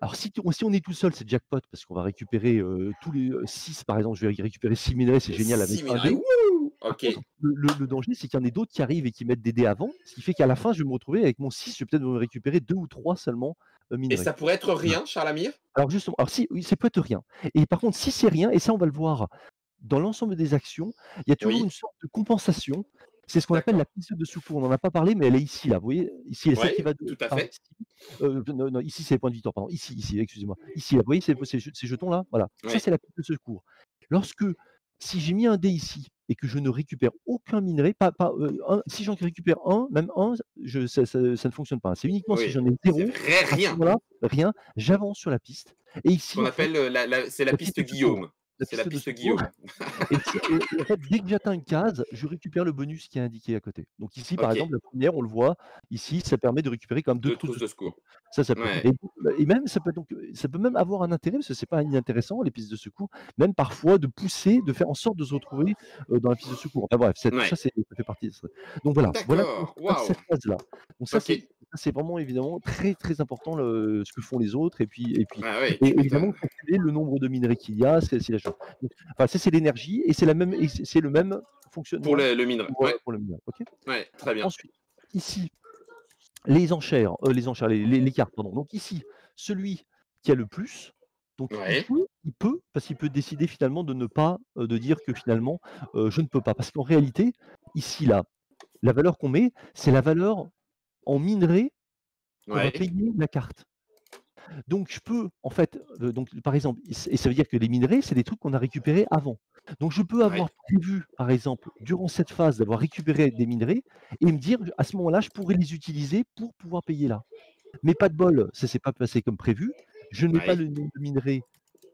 Alors si, tu, si on est tout seul, c'est jackpot parce qu'on va récupérer euh, tous les six, par exemple, je vais récupérer six minerais, c'est génial avec un dé. Okay. Contre, le, le danger, c'est qu'il y en ait d'autres qui arrivent et qui mettent des dés avant, ce qui fait qu'à la fin, je vais me retrouver avec mon six, je vais peut-être me récupérer deux ou trois seulement. Minerais. Et ça pourrait être rien, Charles Amir? Alors justement, alors si, oui, ça peut être rien. Et par contre, si c'est rien, et ça on va le voir. Dans l'ensemble des actions, il y a toujours oui. une sorte de compensation. C'est ce qu'on appelle la piste de secours. On n'en a pas parlé, mais elle est ici, là. Vous voyez, ici, elle est ouais, celle qui va de... tout à fait. Ah, euh, non, non, ici, c'est les points de victoire. Pardon. Ici, ici, excusez-moi. Ici, là, vous voyez ces, ces jetons-là. Voilà. Oui. Ça, c'est la piste de secours. Lorsque, si j'ai mis un dé ici et que je ne récupère aucun minerai, pas, pas, euh, un, si j'en récupère un, même un, je, ça, ça, ça ne fonctionne pas. C'est uniquement oui. si j'en ai zéro. Vrai, rien. Voilà, rien. J'avance sur la piste. Et ici, on appelle fait, la, la, c'est la, la piste, piste Guillaume. C'est la piste de Guillaume. Et, et, et en fait, dès que j'atteins une case, je récupère le bonus qui est indiqué à côté. Donc ici, par okay. exemple, la première, on le voit, ici, ça permet de récupérer comme deux, deux trousses de secours. Ça, ça peut, ouais. et, et même, ça peut, donc, ça peut même avoir un intérêt, parce que ce n'est pas inintéressant, les pistes de secours, même parfois de pousser, de faire en sorte de se retrouver euh, dans la piste de secours. Enfin, bref, ouais. ça, ça fait partie de ça. Donc voilà, voilà wow. cette phase-là. Donc ça, okay. c'est vraiment évidemment très, très important le, ce que font les autres. Et puis, et puis ah, ouais, et, évidemment, calculer le nombre de minerais qu'il y a, c'est la chose. Enfin, c'est l'énergie et c'est la même, c'est le même fonctionnement pour le, le minerai. Pour, ouais. pour le minerai, okay ouais, très bien. Ensuite, ici, les enchères, euh, les enchères, les, les, les cartes. Pardon. Donc ici, celui qui a le plus, donc ouais. il, peut, il peut, parce qu'il peut décider finalement de ne pas, euh, de dire que finalement, euh, je ne peux pas, parce qu'en réalité, ici là, la valeur qu'on met, c'est la valeur en minerai qu'on ouais. va payer la carte. Donc je peux, en fait, euh, donc, par exemple, et ça veut dire que les minerais, c'est des trucs qu'on a récupérés avant. Donc je peux avoir ouais. prévu, par exemple, durant cette phase, d'avoir récupéré des minerais et me dire, à ce moment-là, je pourrais les utiliser pour pouvoir payer là. Mais pas de bol, ça ne s'est pas passé comme prévu. Je n'ai ouais. pas le, le minerai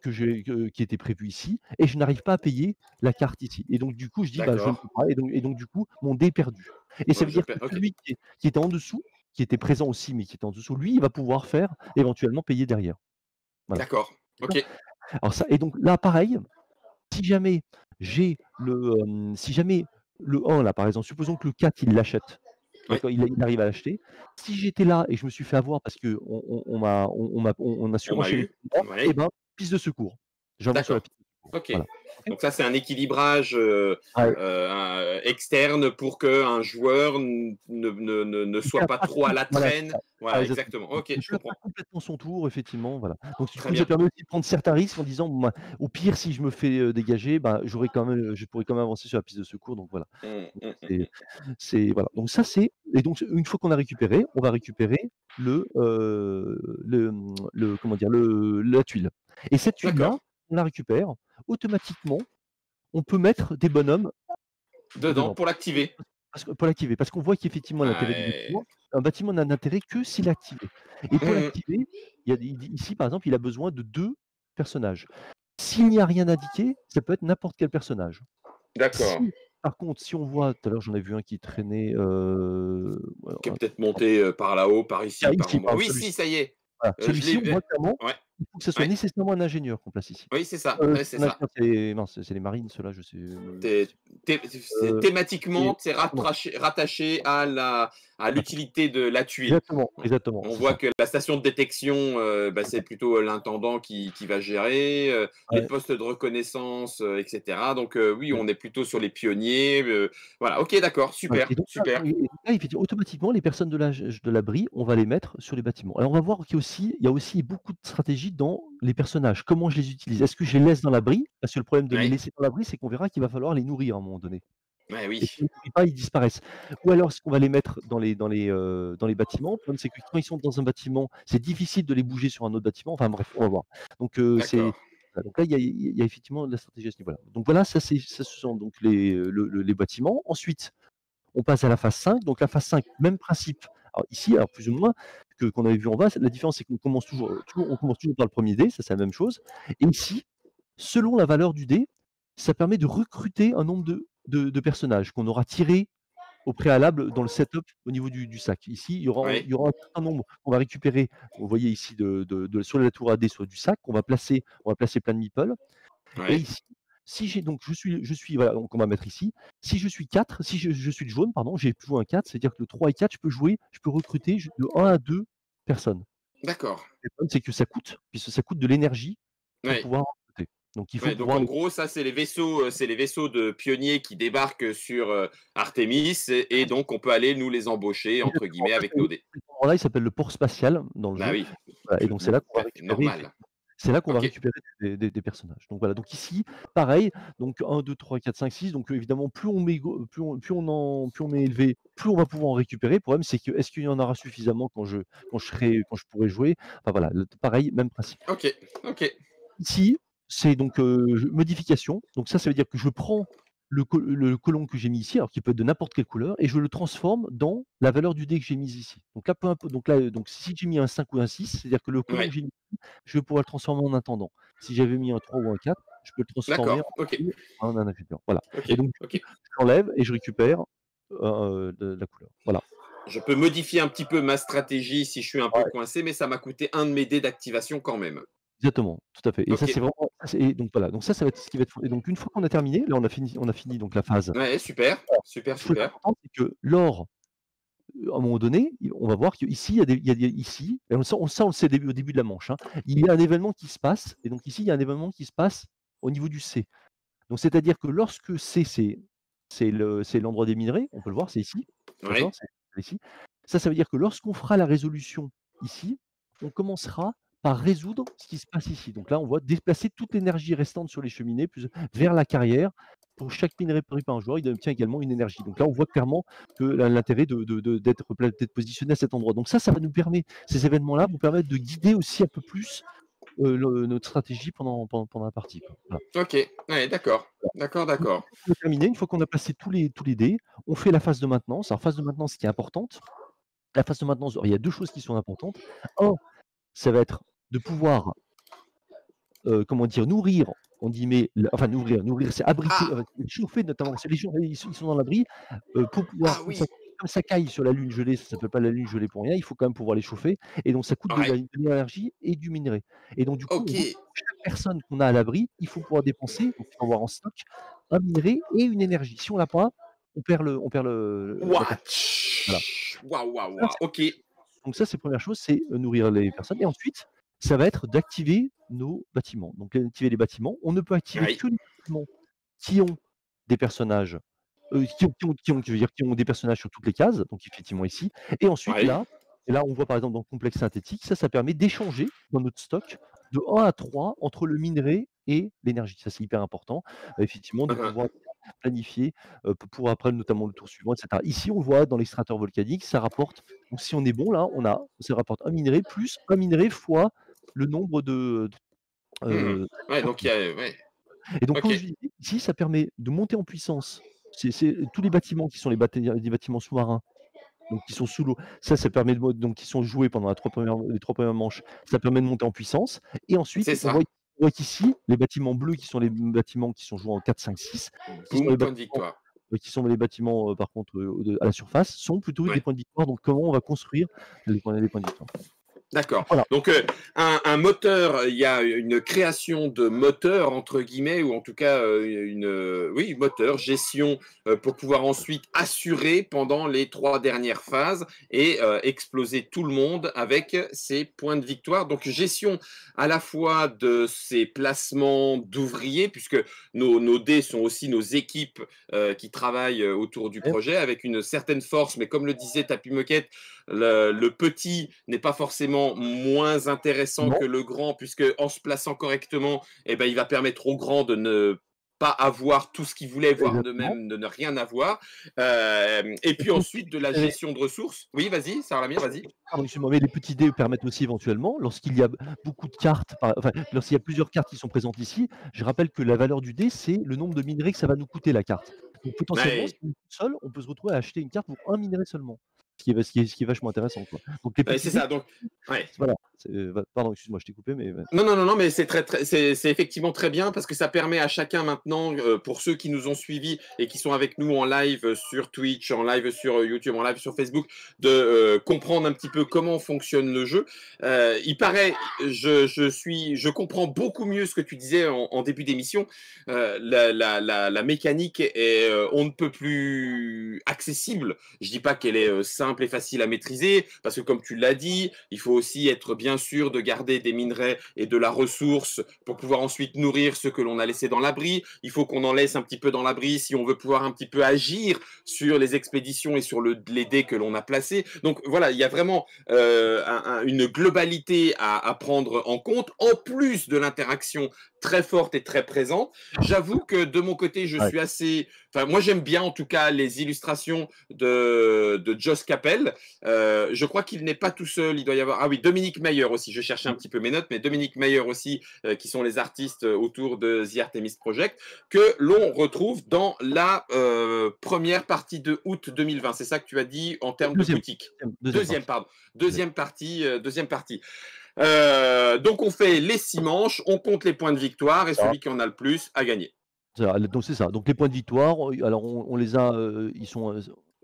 que j'ai, euh, qui était prévu ici, et je n'arrive pas à payer la carte ici. Et donc, du coup, je dis, bah, je ne peux pas. Et donc, et donc, du coup, mon dé est perdu. Et ouais, ça veut dire que celui qui, est, qui était en dessous, qui était présent aussi, mais qui était en dessous, lui, il va pouvoir faire, éventuellement, payer derrière. Voilà. D'accord. Ok. Alors ça, et donc, là, pareil, si jamais j'ai le... Euh, si jamais le un, là, par exemple, supposons que le quatre, il l'achète. Oui. Il, il arrive à l'acheter. Si j'étais là et je me suis fait avoir parce qu'on on, on m'a on, on, on a surenchaîné, oui. eh ben, piste de secours. J'envoie sur la piste de secours. Ok. Voilà. Donc ça, c'est un équilibrage euh, ah, oui. euh, externe pour qu'un joueur ne, ne, ne, ne soit pas, pas trop à la traîne. Voilà, voilà exactement. exactement. Ok, je, je comprends. Complètement son tour, effectivement. Voilà. Donc ça permet aussi de prendre certains risques en disant, bah, au pire, si je me fais euh, dégager, bah, j'aurais quand même, je pourrais quand même avancer sur la piste de secours. Donc voilà. Mm, c'est, c'est, voilà. Donc ça, c'est. Et donc une fois qu'on a récupéré, on va récupérer le, euh, le, le comment dire, le, la tuile. Et cette tuile-là, on la récupère. Automatiquement, on peut mettre des bonhommes dedans, dedans. pour l'activer. Parce que, pour l'activer, parce qu'on voit qu'effectivement, l'intérêt ouais. un bâtiment n'a d'intérêt que s'il est activé. Et pour mmh. l'activer, il y a, ici, par exemple, il a besoin de deux personnages. S'il n'y a rien indiqué, ça peut être n'importe quel personnage. D'accord. Si, par contre, si on voit, tout à l'heure, j'en ai vu un qui traînait... Euh, voilà, qui est peut-être monté euh, par là-haut, par ici, ah, par ici, par oui, celui-ci. si, ça y est. Voilà. Euh, Celui-ci, on voit clairement... Ouais. Il faut que ce soit oui. nécessairement un ingénieur qu'on place ici. Oui, c'est ça. Euh, oui, c'est ça. C'est... Non, c'est, c'est les marines, ceux-là, je sais. T'es, t'es, euh... Thématiquement, c'est rattaché, rattaché à, la, à l'utilité de la tuile. Exactement. Exactement. On voit ça. que la station de détection, euh, bah, c'est plutôt l'intendant qui, qui va gérer, euh, ouais. les postes de reconnaissance, euh, et cetera. Donc, euh, oui, on est plutôt sur les pionniers. Euh, voilà, ok, d'accord, super. Ouais, donc, super. Là, là, automatiquement, les personnes de, la, de l'abri, on va les mettre sur les bâtiments. Alors, on va voir qu'il y a aussi, il y a aussi beaucoup de stratégies dans les personnages, comment je les utilise. Est-ce que je les laisse dans l'abri? Parce que le problème de oui. les laisser dans l'abri, c'est qu'on verra qu'il va falloir les nourrir à un moment donné. Ouais, oui. Si on ne les nourrit pas, ils disparaissent. Ou alors, est-ce qu'on va les mettre dans les, dans les, euh, dans les bâtiments? Le problème, c'est que quand ils sont dans un bâtiment, c'est difficile de les bouger sur un autre bâtiment. Enfin bref, on va voir. Donc, euh, c'est, donc là, il y, y a effectivement de la stratégie à ce niveau-là. Donc voilà, ça, c'est, ça ce sont donc les, le, le, les bâtiments. Ensuite, on passe à la phase cinq. Donc la phase cinq, même principe. Alors ici, alors plus ou moins, que, qu'on avait vu en bas, la différence c'est qu'on commence toujours, toujours, on commence toujours par le premier dé, ça c'est la même chose. Et ici, selon la valeur du dé, ça permet de recruter un nombre de, de, de personnages qu'on aura tiré au préalable dans le setup au niveau du, du sac. Ici, il y aura, oui. il y aura un nombre qu'on va récupérer, vous voyez ici, de, de, de, sur la tour à dé, soit du sac, qu'on va placer, on va placer plein de meeples. Oui. Et ici, si j'ai donc je suis je suis voilà donc on va mettre ici. Si je suis quatre, si je, je suis le jaune, pardon, j'ai joué un quatre, c'est-à-dire que le trois et quatre, je peux jouer, je peux recruter je, de un à deux personnes. D'accord. Le problème, c'est que ça coûte, puisque ça coûte de l'énergie pour oui. pouvoir recruter. Donc il faut oui, donc en les... gros, ça c'est les vaisseaux, c'est les vaisseaux de pionniers qui débarquent sur euh, Artemis, et, et donc on peut aller nous les embaucher entre guillemets avec nos dés. Là, il s'appelle le port spatial dans le bah, jeu. Oui. Voilà, et donc c'est là qu'on va récupérer. Normal. C'est là qu'on okay. va récupérer des, des, des personnages. Donc voilà, donc ici, pareil, donc un, deux, trois, quatre, cinq, six. Donc évidemment, plus on, met, plus, on, plus, on en, plus on est élevé, plus on va pouvoir en récupérer. Le problème, c'est que est-ce qu'il y en aura suffisamment quand je, quand je, serai, quand je pourrai jouer? Enfin voilà, le, pareil, même principe. Ok, ok. Ici, c'est donc euh, modification. Donc ça, ça veut dire que je prends le, col- le colon que j'ai mis ici, alors qu'il peut être de n'importe quelle couleur, et je le transforme dans la valeur du dé que j'ai mise ici. Donc là, peu impo- donc là donc, si j'ai mis un cinq ou un six, c'est-à-dire que le colon ouais. que j'ai mis ici, je vais pouvoir le transformer en intendant. Si j'avais mis un trois ou un quatre, je peux le transformer en, okay. en un ingénieur. Voilà. Okay. Et donc, okay. je l'enlève et je récupère euh, de, de la couleur. Voilà. Je peux modifier un petit peu ma stratégie si je suis un peu ouais. coincé, mais ça m'a coûté un de mes dés d'activation quand même. Exactement, tout à fait. Et okay. ça, c'est vraiment. Et donc voilà. Donc ça, ça va être ce qui va être. Et donc une fois qu'on a terminé, là, on a fini, on a fini donc la phase. Ouais, super, super, super. C'est que lors, à un moment donné, on va voir qu'ici, il y a, des... il y a des... ici, et on le sent, on le sent, on le sait au début de la manche. Hein, il y a un événement qui se passe. Et donc ici, il y a un événement qui se passe au niveau du C. Donc c'est-à-dire que lorsque C, c'est, c'est le, c'est l'endroit des minerais. On peut le voir, c'est ici. Oui. C'est ici. Ça, ça veut dire que lorsqu'on fera la résolution ici, on commencera par résoudre ce qui se passe ici. Donc là, on voit déplacer toute l'énergie restante sur les cheminées plus vers la carrière. Pour chaque minerai pris par un joueur, il obtient également une énergie. Donc là, on voit clairement que l'intérêt de, de, de, d'être, d'être positionné à cet endroit. Donc ça, ça va nous permettre, ces événements-là vont permettre de guider aussi un peu plus euh, le, notre stratégie pendant, pendant, pendant la partie. Voilà. Ok, ouais, d'accord. D'accord, d'accord. Une fois qu'on a terminé, une fois qu'on a passé tous les, tous les dés, on fait la phase de maintenance. Alors, phase de maintenance qui est importante. La phase de maintenance, alors, il y a deux choses qui sont importantes. Un, ça va être de pouvoir euh, comment dire, nourrir, on dit, mais, enfin nourrir, nourrir, c'est abriter, ah. euh, chauffer notamment, les gens ils, ils sont dans l'abri, euh, pour pouvoir, ah, oui. comme ça caille sur la lune gelée, ça ne s'appelle pas la lune gelée pour rien, il faut quand même pouvoir les chauffer, et donc ça coûte ouais. de, de l'énergie et du minerai. Et donc du coup, okay. chaque personne qu'on a à l'abri, il faut pouvoir dépenser, il faut avoir en stock un minerai et une énergie. Si on l'a pas, on perd le... On perd le Waouh, waouh, waouh, ok. Donc ça, c'est la première chose, c'est nourrir les personnes. Et ensuite, ça va être d'activer nos bâtiments. Donc activer les bâtiments, on ne peut activer oui. que les bâtiments qui ont des personnages Euh, qui, ont, qui, ont, qui, ont, je veux dire, qui ont des personnages sur toutes les cases, donc effectivement ici. Et ensuite, ouais. là, et là, on voit par exemple dans le complexe synthétique, ça, ça permet d'échanger dans notre stock de un à trois entre le minerai et l'énergie. Ça, c'est hyper important, euh, effectivement, de pouvoir uh-huh. planifier euh, pour, pour après notamment le tour suivant, et cetera. Ici, on voit dans l'extracteur volcanique, ça rapporte, donc si on est bon, là, on a, ça rapporte un minerai plus un minerai fois le nombre de... de euh, mmh. ouais, donc, y a, ouais. Et donc, okay. comme je dis, ici, ça permet de monter en puissance. C'est, c'est tous les bâtiments qui sont les, bâti- les bâtiments sous-marins, donc qui sont sous l'eau. Ça, ça permet de donc qui sont joués pendant la trois premières, les trois premières manches. Ça permet de monter en puissance. Et ensuite, on voit, on voit qu'ici, les bâtiments bleus qui sont les bâtiments qui sont joués en quatre, cinq, six, qui sont les bâtiments, victoire. Qui sont les bâtiments euh, par contre euh, de, à la surface, sont plutôt ouais. des points de victoire. Donc comment on va construire les points, les points de victoire. D'accord. Voilà. Donc, euh, un, un moteur, il y a une création de moteur, entre guillemets, ou en tout cas, euh, une euh, oui, moteur, gestion, euh, pour pouvoir ensuite assurer pendant les trois dernières phases et euh, exploser tout le monde avec ses points de victoire. Donc, gestion à la fois de ces placements d'ouvriers, puisque nos, nos dés sont aussi nos équipes euh, qui travaillent autour du projet avec une certaine force, mais comme le disait Tapi Moquette, le, le petit n'est pas forcément moins intéressant non. que le grand, puisque en se plaçant correctement, eh ben, il va permettre au grand de ne pas avoir tout ce qu'il voulait, voire de même de ne rien avoir. Euh, et puis ensuite, de la gestion de ressources. Oui, vas-y, Sarah Lamir, vas-y. Mais les petits dés permettent aussi éventuellement, lorsqu'il y a beaucoup de cartes, enfin, lorsqu'il y a plusieurs cartes qui sont présentes ici, je rappelle que la valeur du dé, c'est le nombre de minerais que ça va nous coûter la carte. Donc potentiellement, ouais. si on est seul, on peut se retrouver à acheter une carte pour un minerai seulement. Ce qui, est, ce, qui est, ce qui est vachement intéressant. Quoi. Donc, les petits... C'est ça. Donc, ouais. voilà. c'est, euh, pardon, excuse-moi, je t'ai coupé. Mais... Non, non, non, non mais c'est, très, très, c'est, c'est effectivement très bien parce que ça permet à chacun maintenant, euh, pour ceux qui nous ont suivis et qui sont avec nous en live sur Twitch, en live sur YouTube, en live sur Facebook, de euh, comprendre un petit peu comment fonctionne le jeu. Euh, il paraît, je, je, suis, je comprends beaucoup mieux ce que tu disais en, en début d'émission. Euh, la, la, la, la mécanique est euh, on ne peut plus accessible. Je ne dis pas qu'elle est euh, simple et facile à maîtriser, parce que comme tu l'as dit, il faut aussi être bien sûr de garder des minerais et de la ressource pour pouvoir ensuite nourrir ce que l'on a laissé dans l'abri. Il faut qu'on en laisse un petit peu dans l'abri si on veut pouvoir un petit peu agir sur les expéditions et sur le, les dés que l'on a placés. Donc voilà, il y a vraiment euh, un, un, une globalité à, à prendre en compte, en plus de l'interaction très forte et très présente. J'avoue que de mon côté, je ouais. suis assez... Enfin, moi, j'aime bien en tout cas les illustrations de, de Joss Capel. Euh, je crois qu'il n'est pas tout seul. Il doit y avoir... Ah oui, Dominique Mayer aussi. Je cherchais un petit peu mes notes, mais Dominique Mayer aussi, euh, qui sont les artistes autour de The Artemis Project, que l'on retrouve dans la euh, première partie de août deux mille vingt. C'est ça que tu as dit en termes deuxième, de boutique. Deuxième, deuxième pardon. Deuxième partie. Euh, deuxième partie. Euh, donc, on fait les six manches, on compte les points de victoire et celui qui en a le plus a gagné. Donc, c'est ça. Donc, les points de victoire, alors on, on les a, euh, ils sont... Euh,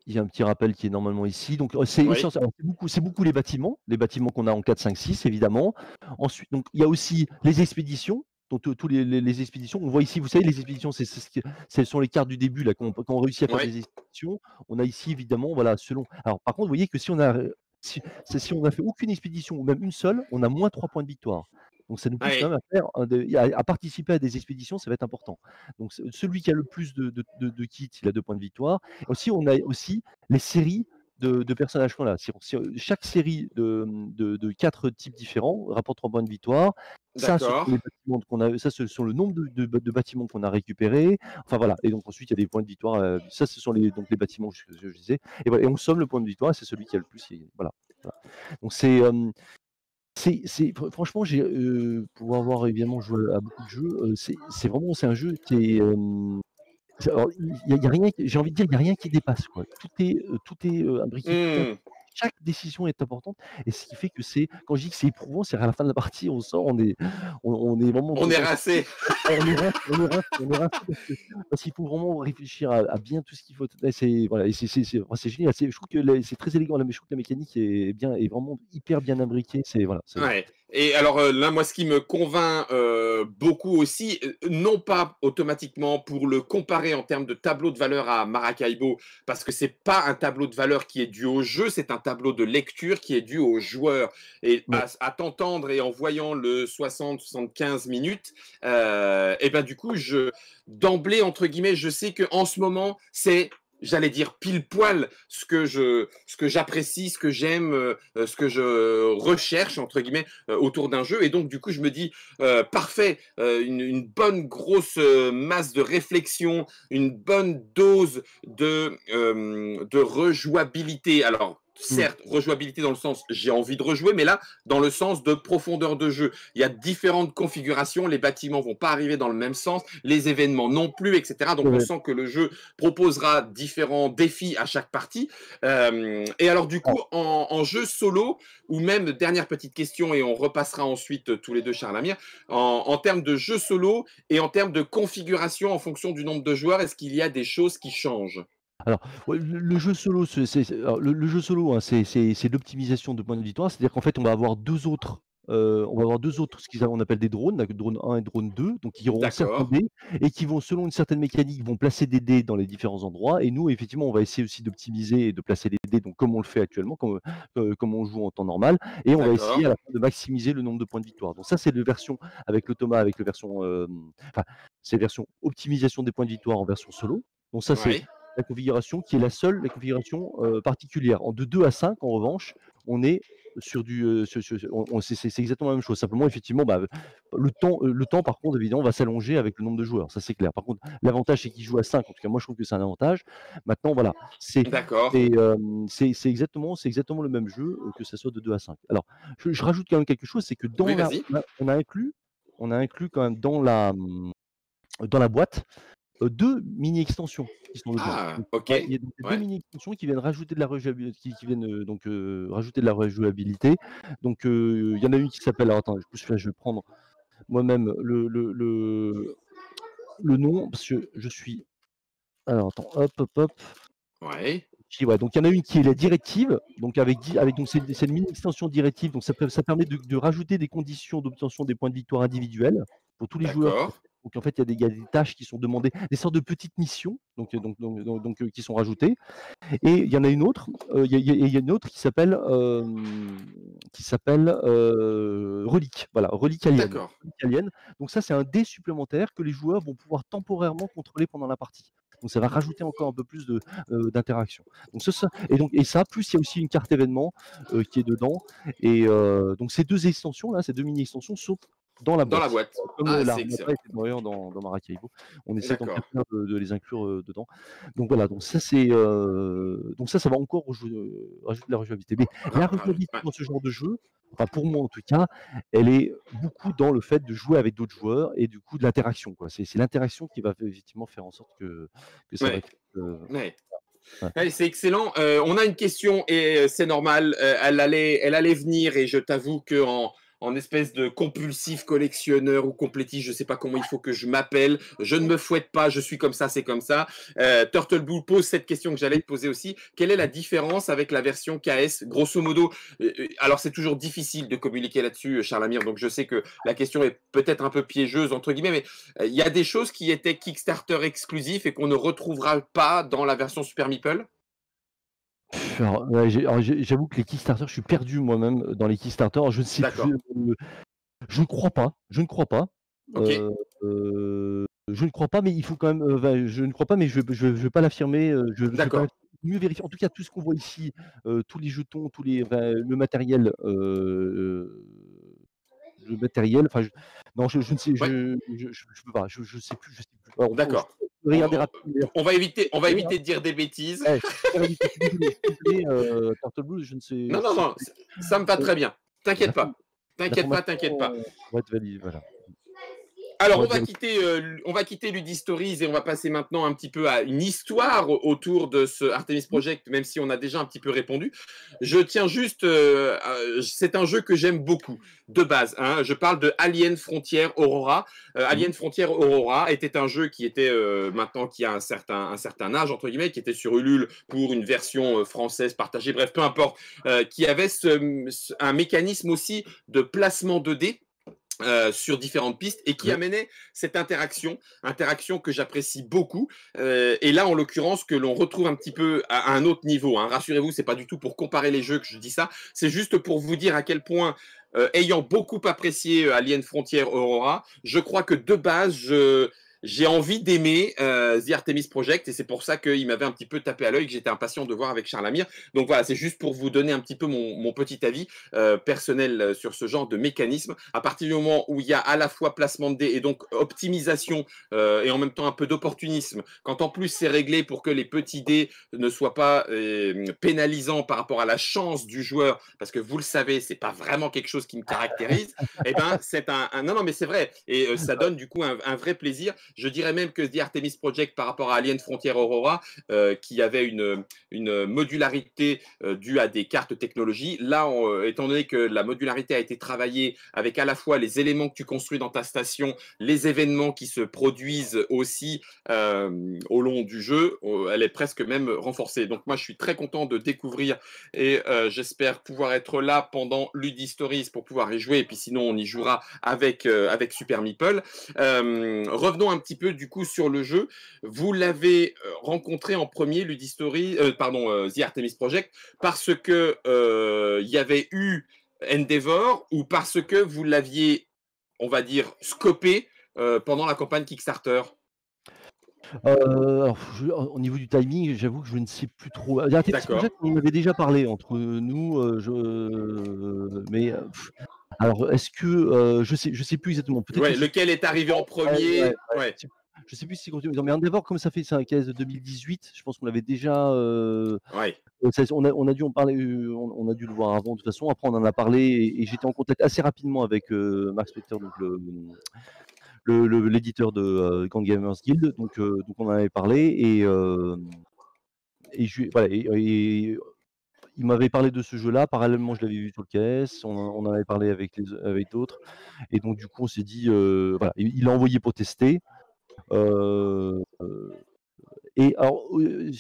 il y a un petit rappel qui est normalement ici. Donc, c'est, oui. c'est, beaucoup, c'est beaucoup les bâtiments, les bâtiments qu'on a en quatre, cinq, six, évidemment. Ensuite, donc, il y a aussi les expéditions. Donc, tous les, les, les expéditions, on voit ici, vous savez, les expéditions, c'est, c'est, ce sont les cartes du début, là, quand on, quand on réussit à faire oui. des expéditions. On a ici, évidemment, voilà, selon. Alors, par contre, vous voyez que si on a. Si, si on n'a fait aucune expédition, ou même une seule, on a moins trois points de victoire. Donc ça nous pousse ouais. quand même à, faire, à, à participer à des expéditions, ça va être important. Donc celui qui a le plus de, de, de, de kits, il a deux points de victoire. Et aussi, on a aussi les séries de, de personnages qu'on a. Si, si, chaque série de, de, de quatre types différents rapporte trois points de victoire. Ça, ce sont les bâtiments qu'on a, ça, ce sont le nombre de, de, de bâtiments qu'on a récupérés. Enfin voilà. Et donc ensuite, il y a des points de victoire. Euh, ça, ce sont les, donc, les bâtiments que je, je, je disais. Et, voilà, et on somme le point de victoire. Et c'est celui qui a le plus. Et, voilà, voilà. Donc c'est, euh, c'est, c'est franchement, j'ai euh, pour avoir évidemment joué à beaucoup de jeux, euh, c'est, c'est vraiment, c'est un jeu qui est. Euh, c'est, alors, y a, y a rien. J'ai envie de dire, il n'y a rien qui dépasse quoi. Tout est, euh, tout est euh, imbriqué. Mmh. chaque décision est importante, et ce qui fait que c'est, quand je dis que c'est éprouvant, c'est à la fin de la partie, on sort, on est, on, on est vraiment, on est rincé, on est rincé, on est rincé, on est rincé parce, que, parce qu'il faut vraiment réfléchir à, à bien tout ce qu'il faut. Et c'est voilà, et c'est, c'est, c'est, c'est génial. C'est, je trouve que la, c'est très élégant, la, mais je trouve que la mécanique est bien, est vraiment hyper bien imbriquée. C'est voilà. C'est... Ouais. Et alors là, moi, ce qui me convainc euh, beaucoup aussi, non pas automatiquement pour le comparer en termes de tableau de valeur à Maracaibo, parce que c'est pas un tableau de valeur qui est dû au jeu, c'est un tableau de lecture qui est dû aux joueurs. Et ouais. à, à t'entendre et en voyant le soixante soixante-quinze minutes, euh, et ben du coup, je d'emblée entre guillemets, je sais que en ce moment, c'est j'allais dire pile poil ce que je, ce que j'apprécie, ce que j'aime, euh, ce que je recherche entre guillemets euh, autour d'un jeu. Et donc du coup, je me dis euh, parfait, euh, une, une bonne grosse euh, masse de réflexion, une bonne dose de euh, de rejouabilité. Alors certes, rejouabilité dans le sens j'ai envie de rejouer, mais là, dans le sens de profondeur de jeu. Il y a différentes configurations, les bâtiments vont pas arriver dans le même sens, les événements non plus, et cetera. Donc, oui. on sent que le jeu proposera différents défis à chaque partie. Euh, et alors, du coup, en, en jeu solo, ou même, dernière petite question, et on repassera ensuite tous les deux, Charles Amir, en, en termes de jeu solo et en termes de configuration en fonction du nombre de joueurs, est-ce qu'il y a des choses qui changent ? Alors, le jeu solo, c'est, c'est, le, le jeu solo, hein, c'est, c'est, c'est l'optimisation de points de victoire. C'est-à-dire qu'en fait, on va avoir deux autres, euh, on va avoir deux autres, ce qu'on appelle des drones, drone un et drone deux, donc qui iront certains dés et qui vont, selon une certaine mécanique, vont placer des dés dans les différents endroits. Et nous, effectivement, on va essayer aussi d'optimiser et de placer les dés, donc comme on le fait actuellement, comme, euh, comme on joue en temps normal, et on D'accord. va essayer à la fin de maximiser le nombre de points de victoire. Donc ça, c'est la version avec l'automat, avec la version, euh, enfin, c'est la version optimisation des points de victoire en version solo. Donc ça, ouais. c'est la configuration qui est la seule, la configuration euh, particulière. En de deux à cinq, en revanche, on est sur du, euh, sur, sur, on, on, c'est, c'est exactement la même chose. Simplement, effectivement, bah, le temps, euh, le temps, par contre, évidemment, va s'allonger avec le nombre de joueurs. Ça, c'est clair. Par contre, l'avantage, c'est qu'ils jouent à cinq. En tout cas, moi, je trouve que c'est un avantage. Maintenant, voilà, c'est, D'accord. c'est, euh, c'est, c'est exactement, c'est exactement le même jeu euh, que ça soit de deux à cinq. Alors, je, je rajoute quand même quelque chose, c'est que dans oui, la, on a inclus, on a inclus quand même dans la, dans la boîte. Euh, deux mini-extensions qui sont ah, donc, ok. Il y a donc, ouais. deux mini-extensions qui viennent rajouter de la rejouabilité, qui, qui viennent euh, donc euh, rajouter de la rejouabilité. Donc il euh, y en a une qui s'appelle. Alors, attends, je, je vais prendre moi-même le le, le le nom parce que je suis. Alors attends, hop hop hop. Ouais. Ouais, donc il y en a une qui est la directive, donc avec, avec donc, c'est, c'est une mini-extension directive, donc ça, ça permet de, de rajouter des conditions d'obtention des points de victoire individuels pour tous les D'accord. joueurs. Donc en fait, il y, y a des tâches qui sont demandées, des sortes de petites missions donc, donc, donc, donc, donc, euh, qui sont rajoutées. Et il y en a une autre, il euh, y, y, y a une autre qui s'appelle euh, qui s'appelle euh, Relique. Voilà, Relique Alien. Relique Alien. Donc ça, c'est un dé supplémentaire que les joueurs vont pouvoir temporairement contrôler pendant la partie. Donc ça va rajouter encore un peu plus de, euh, d'interaction. Donc ce, ça, et donc et ça, plus il y a aussi une carte événement euh, qui est dedans. Et euh, donc ces deux extensions là, ces deux mini extensions sont dans la boîte. Dans la boîte. Comme ah, la était dans, dans Maracaibo, on essaie donc de, de les inclure euh, dedans. Donc voilà, donc ça c'est, euh, donc ça ça va encore rajouter de la rejouabilité. Mais ah, la rejouabilité ah, dans ce genre de jeu, enfin pour moi en tout cas, elle est beaucoup dans le fait de jouer avec d'autres joueurs et du coup de l'interaction, quoi. C'est, c'est l'interaction qui va effectivement faire en sorte que, que ça ouais. va être. Euh, ouais. Ouais. Ouais, c'est excellent. Euh, on a une question et euh, c'est normal. Euh, elle allait, elle allait venir et je t'avoue que en en espèce de compulsif collectionneur ou complétiste, je ne sais pas comment il faut que je m'appelle, je ne me fouette pas, je suis comme ça, c'est comme ça. Euh, Turtleboo pose cette question que j'allais te poser aussi. Quelle est la différence avec la version K S, grosso modo? euh, Alors, c'est toujours difficile de communiquer là-dessus, Charles Amir, donc je sais que la question est peut-être un peu piégeuse, entre guillemets, mais il euh, y a des choses qui étaient Kickstarter exclusifs et qu'on ne retrouvera pas dans la version Super Meeple. Alors, ouais, j'ai, alors j'avoue que les Kickstarter, je suis perdu moi-même dans les Kickstarter. Je ne sais D'accord. plus. Euh, je ne crois pas. Je ne crois pas. Okay. Euh, euh, je ne crois pas, mais il faut quand même. Euh, ben, je ne crois pas, mais je ne vais pas l'affirmer. Euh, je, D'accord. Je mieux vérifier. En tout cas, tout ce qu'on voit ici, euh, tous les jetons, tous les ben, le matériel. Euh, le matériel. Enfin, je, non, je, je ne sais. Ouais. Je, je, je, je peux pas. Je, je sais plus. Je sais plus. Alors, D'accord. On, Regardez rapidement. On va éviter, on va éviter de dire des bêtises. Ouais, euh, je ne sais. Non, non, non, ça me va très bien. T'inquiète pas. T'inquiète pas, t'inquiète pas. Voilà. Alors, on va quitter, euh, on va quitter Ludistories et on va passer maintenant un petit peu à une histoire autour de ce Artemis Project, même si on a déjà un petit peu répondu. Je tiens juste... Euh, euh, c'est un jeu que j'aime beaucoup, de base. Hein. Je parle de Alien Frontier Aurora. Euh, Alien Frontier Aurora était un jeu qui était euh, maintenant, qui a un certain, un certain âge, entre guillemets, qui était sur Ulule pour une version française partagée, bref, peu importe, euh, qui avait ce, ce, un mécanisme aussi de placement de dés. Euh, sur différentes pistes et qui amenait cette interaction, interaction que j'apprécie beaucoup euh, et là en l'occurrence que l'on retrouve un petit peu à, à un autre niveau, hein. Rassurez-vous, c'est pas du tout pour comparer les jeux que je dis ça, c'est juste pour vous dire à quel point euh, ayant beaucoup apprécié euh, Alien Frontier Aurora, je crois que de base je... j'ai envie d'aimer euh, The Artemis Project et c'est pour ça qu'il m'avait un petit peu tapé à l'œil, que j'étais impatient de voir avec Charles Amir. Donc voilà, c'est juste pour vous donner un petit peu mon, mon petit avis euh, personnel sur ce genre de mécanisme. À partir du moment où il y a à la fois placement de dés et donc optimisation euh, et en même temps un peu d'opportunisme, quand en plus c'est réglé pour que les petits dés ne soient pas euh, pénalisants par rapport à la chance du joueur, parce que vous le savez, c'est pas vraiment quelque chose qui me caractérise, et ben c'est un, un... Non, non, mais c'est vrai. Et euh, ça donne du coup un, un vrai plaisir. Je dirais même que The Artemis Project par rapport à Alien Frontier Aurora, euh, qui avait une, une modularité euh, due à des cartes technologie, là, on, étant donné que la modularité a été travaillée avec à la fois les éléments que tu construis dans ta station, les événements qui se produisent aussi euh, au long du jeu, elle est presque même renforcée. Donc moi, je suis très content de découvrir et euh, j'espère pouvoir être là pendant Ludistories pour pouvoir y jouer. Et puis sinon, on y jouera avec, euh, avec Super Meeple. Euh, revenons un petit peu du coup sur le jeu. Vous l'avez rencontré en premier, Ludistories, euh, pardon, euh, The Artemis Project, parce que euh, y avait eu Endeavor ou parce que vous l'aviez, on va dire, scopé euh, pendant la campagne Kickstarter. Euh, alors, je, au niveau du timing, j'avoue que je ne sais plus trop. The Artemis Project, on en avait déjà parlé entre nous, euh, je, euh, mais. Pff. Alors, est-ce que euh, je sais, je sais plus exactement. Peut-être ouais, lequel est arrivé en premier. Ouais, ouais, ouais. Je sais plus si c'est continu. Mais Endeavor, comme ça fait c'est un caisse de deux mille dix-huit, je pense qu'on l'avait déjà. Euh, ouais. On a, on a dû en parler, on a dû le voir avant de toute façon. Après, on en a parlé et, et j'étais en contact assez rapidement avec euh, Mark Spector, donc le. le, le l'éditeur de euh, Grand Gamers Guild. Donc, euh, donc, on en avait parlé et euh, et je, voilà. Et, et, il m'avait parlé de ce jeu-là, parallèlement je l'avais vu sur le caisse, on, on en avait parlé avec les avec d'autres, et donc du coup on s'est dit, euh, voilà, il l'a envoyé pour tester. Euh, et alors, euh,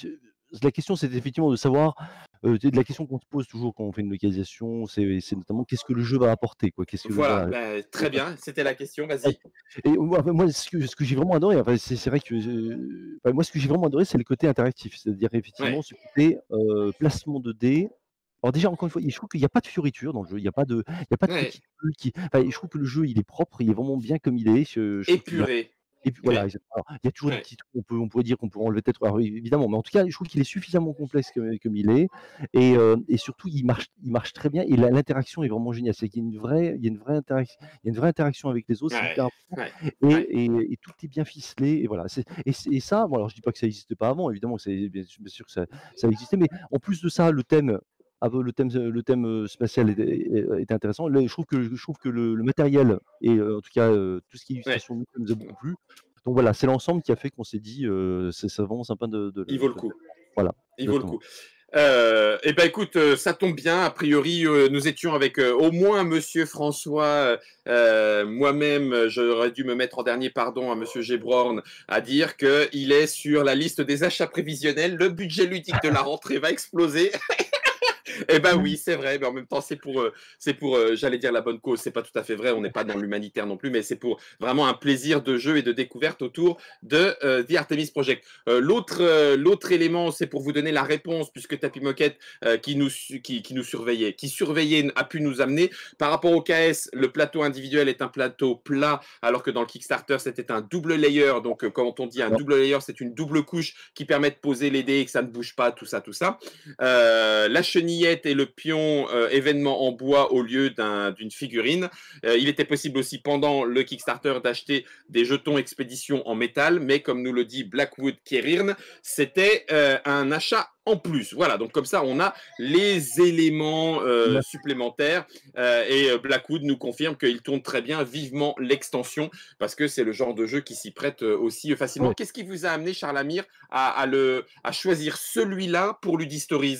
la question c'était effectivement de savoir, euh, la question qu'on se pose toujours quand on fait une localisation, c'est notamment qu'est-ce que le jeu va apporter, quoi, qu'est-ce que voilà, bah, très bien, c'était la question, vas-y. Et moi, moi ce que, ce que j'ai vraiment adoré, enfin, c'est vrai que euh, enfin, moi ce que j'ai vraiment adoré, c'est le côté interactif, c'est-à-dire effectivement ouais. ce côté euh, placement de dés. Alors déjà encore une fois, je trouve qu'il n'y a pas de fioritures dans le jeu, il n'y a pas de, il y a pas de ouais. petits trucs qui. Enfin, je trouve que le jeu il est propre, il est vraiment bien comme il est. Je, je Épuré. Et puis voilà, ouais. alors, il y a toujours ouais. des petits trucs, on, peut, on pourrait dire qu'on peut enlever peut-être, évidemment, mais en tout cas, je trouve qu'il est suffisamment complexe comme, comme il est, et, euh, et surtout, il marche, il marche très bien, et l'interaction est vraiment géniale, c'est qu'il y a une vraie, il y a une vraie interaction, il y a une vraie interaction avec les autres, ouais. c'est hyper important, ouais. et, et, et tout est bien ficelé, et voilà, et, et ça, bon, alors je dis pas que ça n'existait pas avant, évidemment, c'est bien sûr que ça, ça existait, mais en plus de ça, le thème, le thème, le thème spatial est, est, est intéressant. Là, je trouve que, je trouve que le, le matériel et en tout cas euh, tout ce qui est illustration ouais. nous a beaucoup plu. Donc voilà, c'est l'ensemble qui a fait qu'on s'est dit euh, c'est vraiment sympa de. de Il vaut le coup. De, voilà. Il vaut le coup. Euh, et ben écoute, euh, ça tombe bien. A priori, euh, nous étions avec euh, au moins Monsieur François, euh, moi-même, j'aurais dû me mettre en dernier, pardon, à Monsieur Gébrorn, à dire que il est sur la liste des achats prévisionnels. Le budget ludique de la rentrée va exploser. Eh ben oui, c'est vrai, mais en même temps, c'est pour, c'est pour, j'allais dire la bonne cause. C'est pas tout à fait vrai, on n'est pas dans l'humanitaire non plus, mais c'est pour vraiment un plaisir de jeu et de découverte autour de euh, The Artemis Project. Euh, l'autre, euh, l'autre élément, c'est pour vous donner la réponse, puisque Tapi Moquette, euh, qui nous, qui, qui nous surveillait, qui surveillait, a pu nous amener. Par rapport au K S, le plateau individuel est un plateau plat, alors que dans le Kickstarter, c'était un double layer. Donc, euh, quand on dit un double layer, c'est une double couche qui permet de poser les dés et que ça ne bouge pas, tout ça, tout ça. Euh, la chenille. miette et le pion euh, événement en bois au lieu d'un, d'une figurine. Euh, il était possible aussi pendant le Kickstarter d'acheter des jetons expédition en métal, mais comme nous le dit Blackwood Kerirn, c'était euh, un achat en plus. Voilà, donc comme ça on a les éléments euh, supplémentaires euh, et Blackwood nous confirme qu'il tourne très bien, vivement l'extension parce que c'est le genre de jeu qui s'y prête euh, aussi facilement. Oui. Qu'est-ce qui vous a amené, Charles Amir, à, à, le, à choisir celui-là pour Ludistories?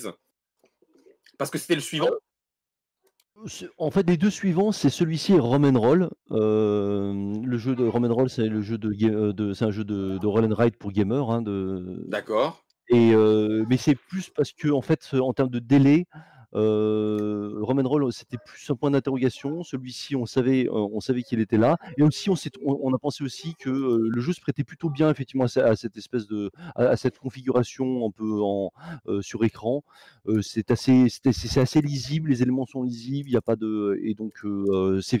Parce que c'était le suivant. En fait, les deux suivants, c'est celui-ci et Rome and Roll. Euh, le jeu de Rome and Roll, c'est le jeu de, de c'est un jeu de, de roll and ride pour gamers. Hein, de... D'accord. Et euh, mais c'est plus parce que en fait, en termes de délai, euh, Rome and Roll, c'était plus un point d'interrogation. Celui-ci, on savait, on savait qu'il était là. Et aussi, on, s'est, on, on a pensé aussi que euh, le jeu se prêtait plutôt bien, effectivement, à, à cette espèce de, à, à cette configuration un peu en euh, sur écran. Euh, c'est assez, c'est, c'est assez lisible. Les éléments sont lisibles. Il y a pas de, et donc euh, c'est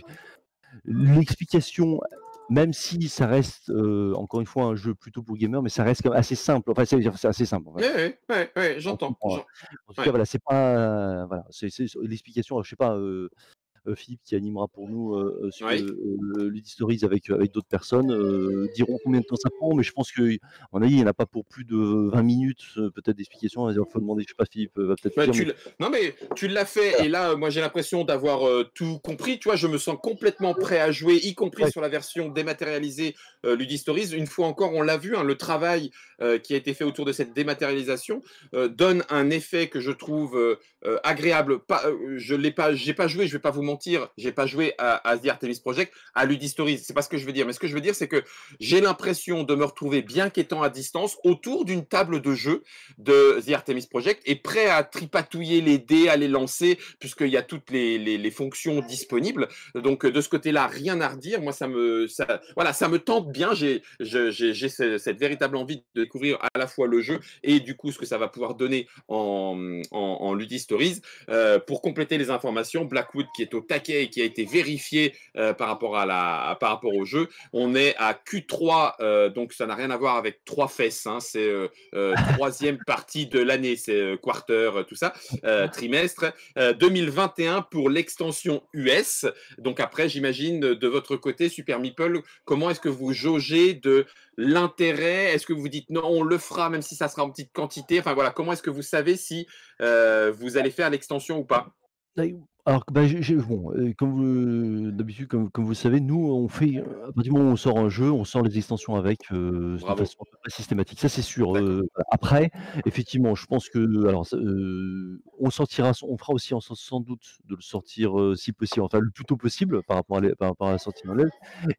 l'explication. Même si ça reste, euh, encore une fois, un jeu plutôt pour gamers, mais ça reste quand même assez simple. Enfin, c'est, c'est assez simple. En fait. Oui, oui, oui, oui, j'entends. En, en, en, en tout cas, ouais. Voilà, c'est pas. Euh, voilà, c'est, c'est l'explication. Je sais pas, euh, Philippe qui animera pour nous euh, sur ouais. euh, Ludistories avec, avec d'autres personnes, euh, diront combien de temps ça prend, mais je pense qu'à mon avis, il n'y en a pas pour plus de vingt minutes, euh, peut-être d'explications. Il faut demander, je sais pas, Philippe va peut-être. Bah, dire, tu mais... Non, mais tu l'as fait, voilà. Et là, euh, moi, j'ai l'impression d'avoir euh, tout compris. Tu vois, je me sens complètement prêt à jouer, y compris ouais. sur la version dématérialisée euh, Ludistories. Une fois encore, on l'a vu, hein, le travail euh, qui a été fait autour de cette dématérialisation euh, donne un effet que je trouve euh, euh, agréable. Pas, euh, je l'ai pas, j'ai pas joué, je vais pas vous mentir. J'ai pas joué à, à The Artemis Project, à Ludistories, c'est pas ce que je veux dire, mais ce que je veux dire, c'est que j'ai l'impression de me retrouver, bien qu'étant à distance, autour d'une table de jeu de The Artemis Project et prêt à tripatouiller les dés, à les lancer, puisqu'il y a toutes les, les, les fonctions disponibles. Donc de ce côté-là, rien à redire. Moi, ça me, ça, voilà, ça me tente bien. J'ai, j'ai, j'ai cette véritable envie de découvrir à la fois le jeu et du coup ce que ça va pouvoir donner en, en, en Ludistories. Euh, pour compléter les informations, Blackwood qui est au taquet et qui a été vérifié euh, par rapport à la, par rapport au jeu. On est à Q trois, euh, donc ça n'a rien à voir avec trois fesses. Hein, c'est euh, euh, troisième partie de l'année, c'est euh, quarter, euh, tout ça, euh, trimestre euh, deux mille vingt et un pour l'extension U S. Donc après, j'imagine de votre côté, Super Meeple, comment est-ce que vous jaugez de l'intérêt? Est-ce que vous dites non, on le fera même si ça sera en petite quantité? Enfin voilà, comment est-ce que vous savez si euh, vous allez faire l'extension ou pas? Alors, ben, j'ai, bon, comme vous, d'habitude, comme, comme vous le savez, nous, on fait, à partir du moment où on sort un jeu, on sort les extensions avec, euh, de façon pas systématique, ça c'est sûr. Euh, après, effectivement, je pense que, alors, euh, on sortira, on fera aussi en sens sans doute de le sortir euh, si possible, enfin le plus tôt possible par rapport à, les, par rapport à la sortie manuelle.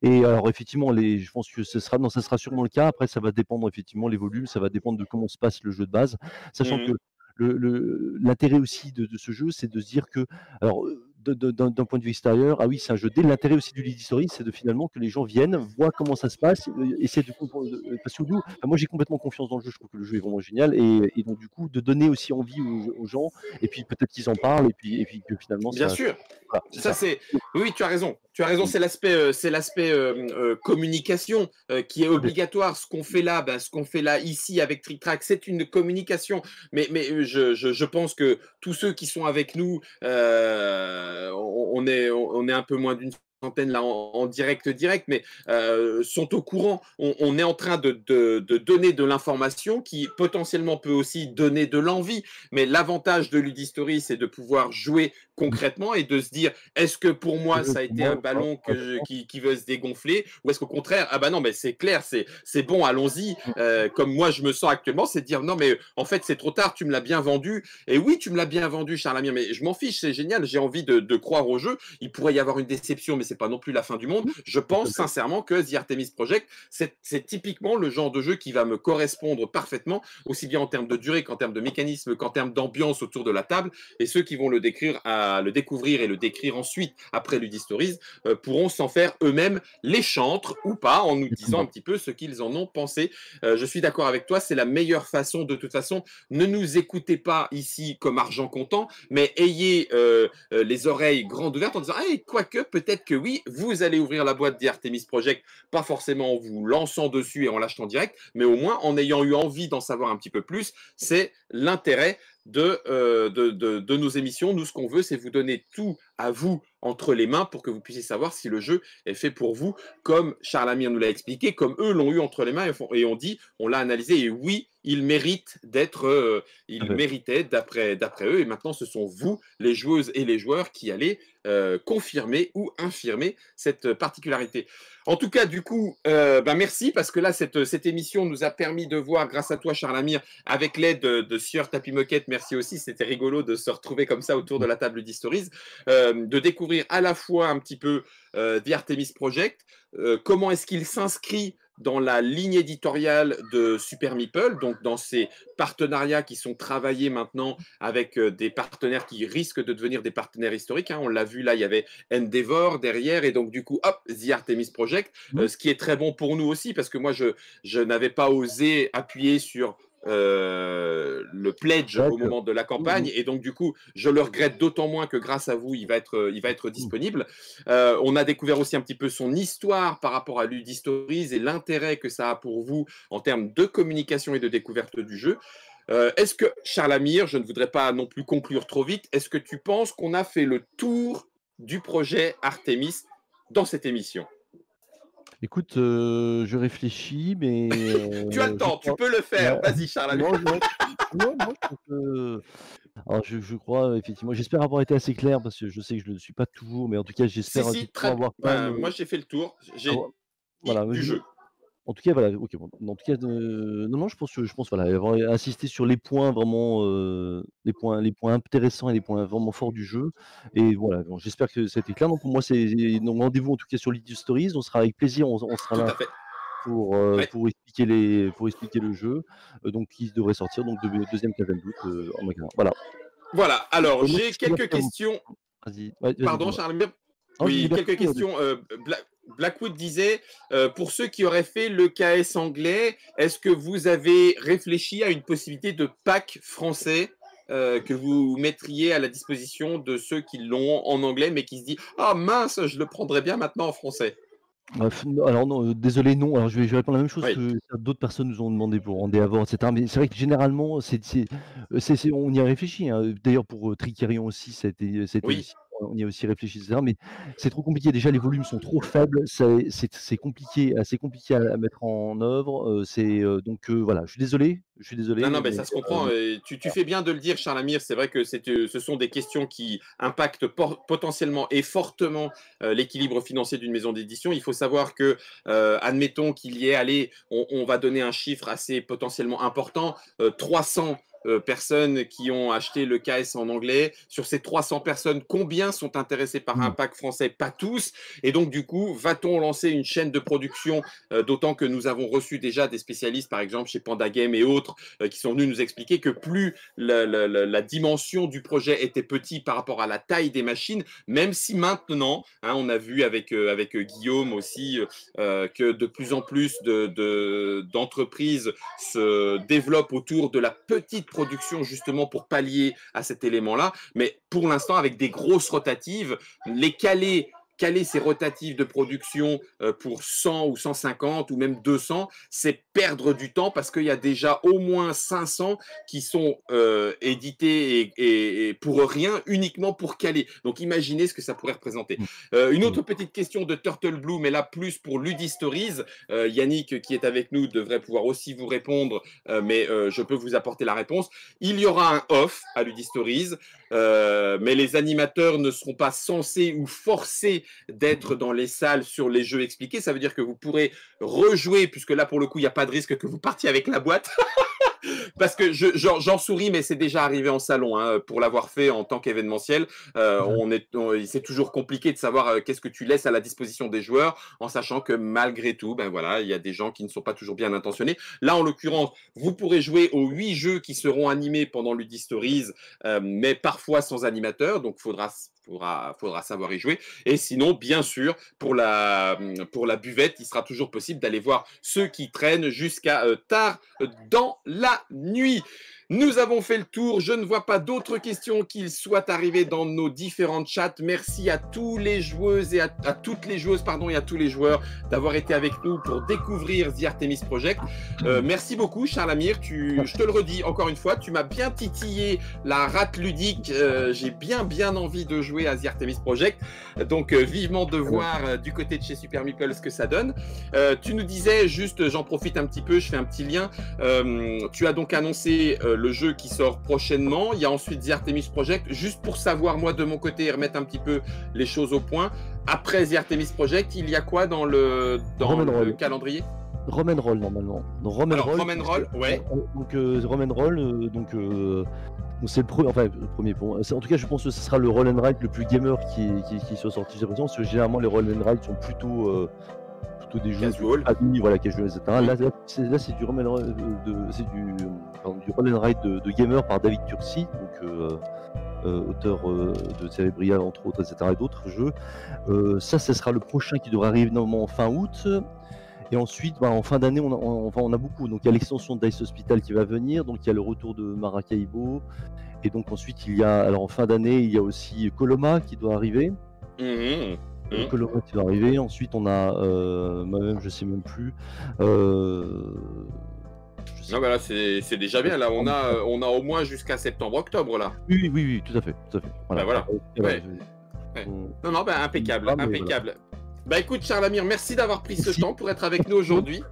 Et alors, effectivement, les, je pense que ce sera, non, ça sera sûrement le cas. Après, ça va dépendre effectivement les volumes, ça va dépendre de comment se passe le jeu de base, sachant mmh. que. Le, le, l'intérêt aussi de, de ce jeu, c'est de se dire que, alors, de, de, d'un, d'un point de vue extérieur, ah oui, c'est un jeu. Dès l'intérêt aussi du Ludistories, c'est de finalement que les gens viennent, voient comment ça se passe, essaient de comprendre. Parce que nous, enfin, moi, j'ai complètement confiance dans le jeu. Je trouve que le jeu est vraiment génial, et, et donc du coup, de donner aussi envie aux, aux gens, et puis peut-être qu'ils en parlent, et puis, et puis que finalement. Bien ça, sûr. Voilà, c'est ça, ça c'est. Oui, tu as raison. Tu as raison, c'est l'aspect, euh, c'est l'aspect euh, euh, communication euh, qui est obligatoire. Ce qu'on fait là, ben, ce qu'on fait là ici avec Tric Trac, c'est une communication. Mais, mais je, je, je pense que tous ceux qui sont avec nous, euh, on, est, on est un peu moins d'une centaine là en, en direct, direct, mais euh, sont au courant. On, on est en train de, de, de donner de l'information qui potentiellement peut aussi donner de l'envie. Mais l'avantage de Ludistories, c'est de pouvoir jouer concrètement et de se dire, est-ce que pour moi ça a été un ballon que je, qui, qui veut se dégonfler, ou est-ce qu'au contraire, ah bah non mais c'est clair, c'est, c'est bon, allons-y, euh, comme moi je me sens actuellement, c'est de dire non mais en fait c'est trop tard, tu me l'as bien vendu, et oui tu me l'as bien vendu Charles Amir, mais je m'en fiche, c'est génial, j'ai envie de, de croire au jeu. Il pourrait y avoir une déception mais c'est pas non plus la fin du monde. Je pense sincèrement que The Artemis Project c'est, c'est typiquement le genre de jeu qui va me correspondre parfaitement, aussi bien en termes de durée qu'en termes de mécanisme, qu'en termes d'ambiance autour de la table, et ceux qui vont le décrire à À le découvrir et le décrire ensuite après Ludistories euh, pourront s'en faire eux-mêmes les chantres ou pas, en nous disant un petit peu ce qu'ils en ont pensé. Euh, je suis d'accord avec toi, c'est la meilleure façon. De toute façon, ne nous écoutez pas ici comme argent comptant, mais ayez euh, euh, les oreilles grandes ouvertes en disant hey, quoique peut-être que oui, vous allez ouvrir la boîte The Artemis Project, pas forcément en vous lançant dessus et en l'achetant direct, mais au moins en ayant eu envie d'en savoir un petit peu plus. C'est l'intérêt de, euh, de, de, de nos émissions. Nous, ce qu'on veut, c'est vous donner tout à vous entre les mains pour que vous puissiez savoir si le jeu est fait pour vous, comme Charles Amir nous l'a expliqué, comme eux l'ont eu entre les mains et on dit, on l'a analysé et oui, il mérite d'être, euh, il oui. méritait d'après d'après eux et maintenant ce sont vous, les joueuses et les joueurs qui allez euh, confirmer ou infirmer cette particularité. En tout cas, du coup, euh, ben merci parce que là, cette, cette émission nous a permis de voir, grâce à toi Charles Amir, avec l'aide de, de Sieur Tapis Moquette, merci aussi, c'était rigolo de se retrouver comme ça autour de la table Ludistories, euh, de découvrir à la fois un petit peu euh, The Artemis Project, euh, comment est-ce qu'il s'inscrit dans la ligne éditoriale de Super Meeple, donc dans ces partenariats qui sont travaillés maintenant avec des partenaires qui risquent de devenir des partenaires historiques. Hein. On l'a vu, là, il y avait Endeavor derrière, et donc du coup, hop, The Artemis Project, mmh. euh, ce qui est très bon pour nous aussi, parce que moi, je, je n'avais pas osé appuyer sur Euh, le pledge au moment de la campagne et donc du coup je le regrette d'autant moins que grâce à vous il va être, il va être disponible. Euh, on a découvert aussi un petit peu son histoire par rapport à Ludistories et l'intérêt que ça a pour vous en termes de communication et de découverte du jeu. Euh, est-ce que Charles Amir, je ne voudrais pas non plus conclure trop vite, est-ce que tu penses qu'on a fait le tour du projet Artemis dans cette émission ? Écoute, euh, je réfléchis, mais... Euh, tu as le temps, tu crois... peux le faire. Ouais. Vas-y, Charles. Non, non, non, non, euh... Alors, je, je crois, effectivement, j'espère avoir été assez clair, parce que je sais que je ne le suis pas toujours, mais en tout cas, j'espère... Si, si, très... avoir bah, le... Moi, j'ai fait le tour. J'ai ah, voilà, du je... jeu. En tout cas, voilà. Okay, bon, en tout cas, euh, non, non, je pense, je pense, voilà, avoir insisté sur les points vraiment, euh, les points, les points intéressants et les points vraiment forts du jeu. Et voilà. Bon, j'espère que ça a été clair. Donc pour moi, c'est rendez-vous en tout cas sur Ludistories. On sera avec plaisir. On, on sera tout là à fait. Pour euh, ouais. pour expliquer les, pour expliquer le jeu. Euh, donc qui devrait sortir donc de, deuxième quinzaine d'août euh, en magasin. Voilà. Voilà. Alors donc, j'ai quelques questions. Vas-y. Ouais, vas-y. Pardon, Charles. Non, oui, quelques questions. Euh, bla... Blackwood disait, euh, pour ceux qui auraient fait le K S anglais, est-ce que vous avez réfléchi à une possibilité de pack français euh, que vous mettriez à la disposition de ceux qui l'ont en anglais, mais qui se disent « Ah mince, je le prendrais bien maintenant en français ». Alors non, euh, désolé, non. Alors je vais, je vais répondre la même chose oui. que d'autres personnes nous ont demandé pour Endeavor, et cetera. Mais c'est vrai que généralement, c'est, c'est, c'est, c'est, on y a réfléchi. Hein. D'ailleurs, pour euh, Tricarion aussi, c'était... c'était oui. On y a aussi réfléchi, et cetera. Mais c'est trop compliqué. Déjà, les volumes sont trop faibles. C'est, c'est, c'est compliqué, assez compliqué à, à mettre en œuvre. Euh, c'est euh, donc euh, voilà. Je suis désolé. Je suis désolé. Non, non, mais, mais ça se comprend. Euh, tu tu ouais. fais bien de le dire, Charles Amir. C'est vrai que c'est, euh, ce sont des questions qui impactent por- potentiellement et fortement euh, l'équilibre financier d'une maison d'édition. Il faut savoir que, euh, admettons qu'il y ait, allez, on, on va donner un chiffre assez potentiellement important, euh, trois cents. Euh, personnes qui ont acheté le K S en anglais. Sur ces trois cents personnes, combien sont intéressées par un pack français? Pas tous. Et donc, du coup, va-t-on lancer une chaîne de production? euh, D'autant que nous avons reçu déjà des spécialistes, par exemple, chez Panda Game et autres, euh, qui sont venus nous expliquer que plus la, la, la, la dimension du projet était petite par rapport à la taille des machines, même si maintenant, hein, on a vu avec, euh, avec Guillaume aussi, euh, que de plus en plus de, de, d'entreprises se développent autour de la petite production justement pour pallier à cet élément-là, mais pour l'instant avec des grosses rotatives, les caler, caler ces rotatives de production pour cent ou cent cinquante ou même deux cents, c'est perdre du temps parce qu'il y a déjà au moins cinq cents qui sont euh, édités et, et, et pour rien, uniquement pour caler. Donc imaginez ce que ça pourrait représenter. Euh, une autre petite question de Turtle Blue, mais là plus pour Ludistories. Euh, Yannick qui est avec nous devrait pouvoir aussi vous répondre, euh, mais euh, je peux vous apporter la réponse. Il y aura un off à Ludistories, euh, mais les animateurs ne seront pas censés ou forcés d'être dans les salles sur les jeux expliqués. Ça veut dire que vous pourrez rejouer, puisque là pour le coup il n'y a pas de risque que vous partiez avec la boîte. Parce que je, j'en, j'en souris, mais c'est déjà arrivé en salon, hein, pour l'avoir fait en tant qu'événementiel. Euh, on est, on, c'est toujours compliqué de savoir euh, qu'est-ce que tu laisses à la disposition des joueurs, en sachant que malgré tout, ben voilà, il y a des gens qui ne sont pas toujours bien intentionnés. Là, en l'occurrence, vous pourrez jouer aux huit jeux qui seront animés pendant Ludistories, euh, mais parfois sans animateur, donc faudra faudra faudra savoir y jouer. Et sinon, bien sûr, pour la pour la buvette, il sera toujours possible d'aller voir ceux qui traînent jusqu'à euh, tard dans la nuit. Nous avons fait le tour. Je ne vois pas d'autres questions qui soient arrivées dans nos différents chats. Merci à tous les joueuses et à, à toutes les joueuses, pardon, et à tous les joueurs d'avoir été avec nous pour découvrir The Artemis Project. Euh, merci beaucoup, Charles Amir. Tu, je te le redis encore une fois, tu m'as bien titillé la rate ludique. Euh, J'ai bien, bien envie de jouer à The Artemis Project. Donc, euh, vivement de voir euh, du côté de chez Super Meeple ce que ça donne. Euh, tu nous disais juste, j'en profite un petit peu, je fais un petit lien. Euh, tu as donc annoncé euh, le jeu qui sort prochainement. Il y a ensuite The Artemis Project. Juste pour savoir, moi, de mon côté, remettre un petit peu les choses au point. Après The Artemis Project, il y a quoi dans le, dans le calendrier? Rome and Roll, normalement. Rome and Roll, Roll, ouais. Donc, euh, Rome and Roll, euh, donc... Euh... C'est le premier, enfin le premier point. En tout cas, je pense que ce sera le roll and write le plus gamer qui, qui, qui soit sorti j'ai l'impression, parce que généralement les roll and write sont plutôt, euh, plutôt des jeux admis, voilà, casual, et cetera. Là, là c'est du roll and write de, pardon, du roll and write de, de gamer par David Turcy, donc euh, euh, auteur euh, de Cerebria entre autres, et cetera. Et d'autres jeux. Euh, ça, ce sera le prochain qui devrait arriver normalement fin août. Et ensuite, bah, en fin d'année, on, on, on a beaucoup. Donc, il y a l'extension de Dice Hospital qui va venir. Donc, il y a le retour de Maracaibo. Et donc, ensuite, il y a, alors en fin d'année, il y a aussi Coloma qui doit arriver. Mmh. Mmh. Coloma qui doit arriver. Ensuite, on a, euh, moi-même, je sais même plus. Euh, je sais non, bah là, c'est déjà bien. Là, on a, on a au moins jusqu'à septembre-octobre, là. Oui, oui, oui, oui, tout à fait, tout à fait. Voilà. Bah, voilà. Ouais. Ouais. Ouais. Non, non, bah, impeccable, ah, impeccable. Voilà. Bah écoute Charles Amir, merci d'avoir pris merci. ce temps pour être avec nous aujourd'hui.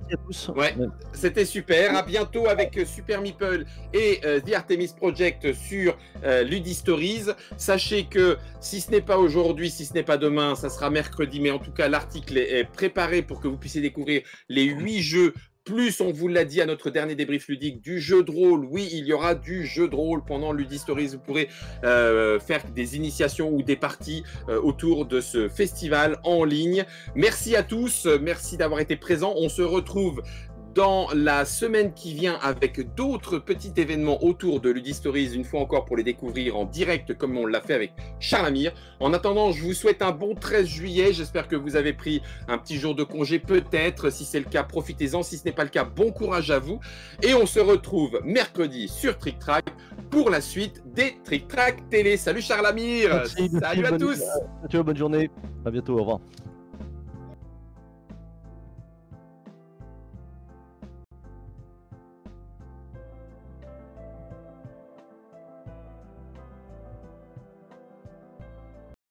Ouais, c'était super. À bientôt avec Super Meeple et euh, The Artemis Project sur euh, Ludistories. Sachez que si ce n'est pas aujourd'hui, si ce n'est pas demain, ça sera mercredi. Mais en tout cas, l'article est, est préparé pour que vous puissiez découvrir les huit jeux. Plus, on vous l'a dit à notre dernier débrief ludique, du jeu de rôle. Oui, il y aura du jeu de rôle pendant Ludistories. Vous pourrez euh, faire des initiations ou des parties euh, autour de ce festival en ligne. Merci à tous. Merci d'avoir été présents. On se retrouve dans la semaine qui vient avec d'autres petits événements autour de Ludistories, une fois encore pour les découvrir en direct comme on l'a fait avec Charles Amir. En attendant, je vous souhaite un bon treize juillet. J'espère que vous avez pris un petit jour de congé peut-être. Si c'est le cas, profitez-en. Si ce n'est pas le cas, bon courage à vous. Et on se retrouve mercredi sur Tric Trac pour la suite des Tric Trac Télé. Salut Charles Amir. Merci, Salut merci, à bonne, tous. Bonne, bonne journée. À bientôt. Au revoir.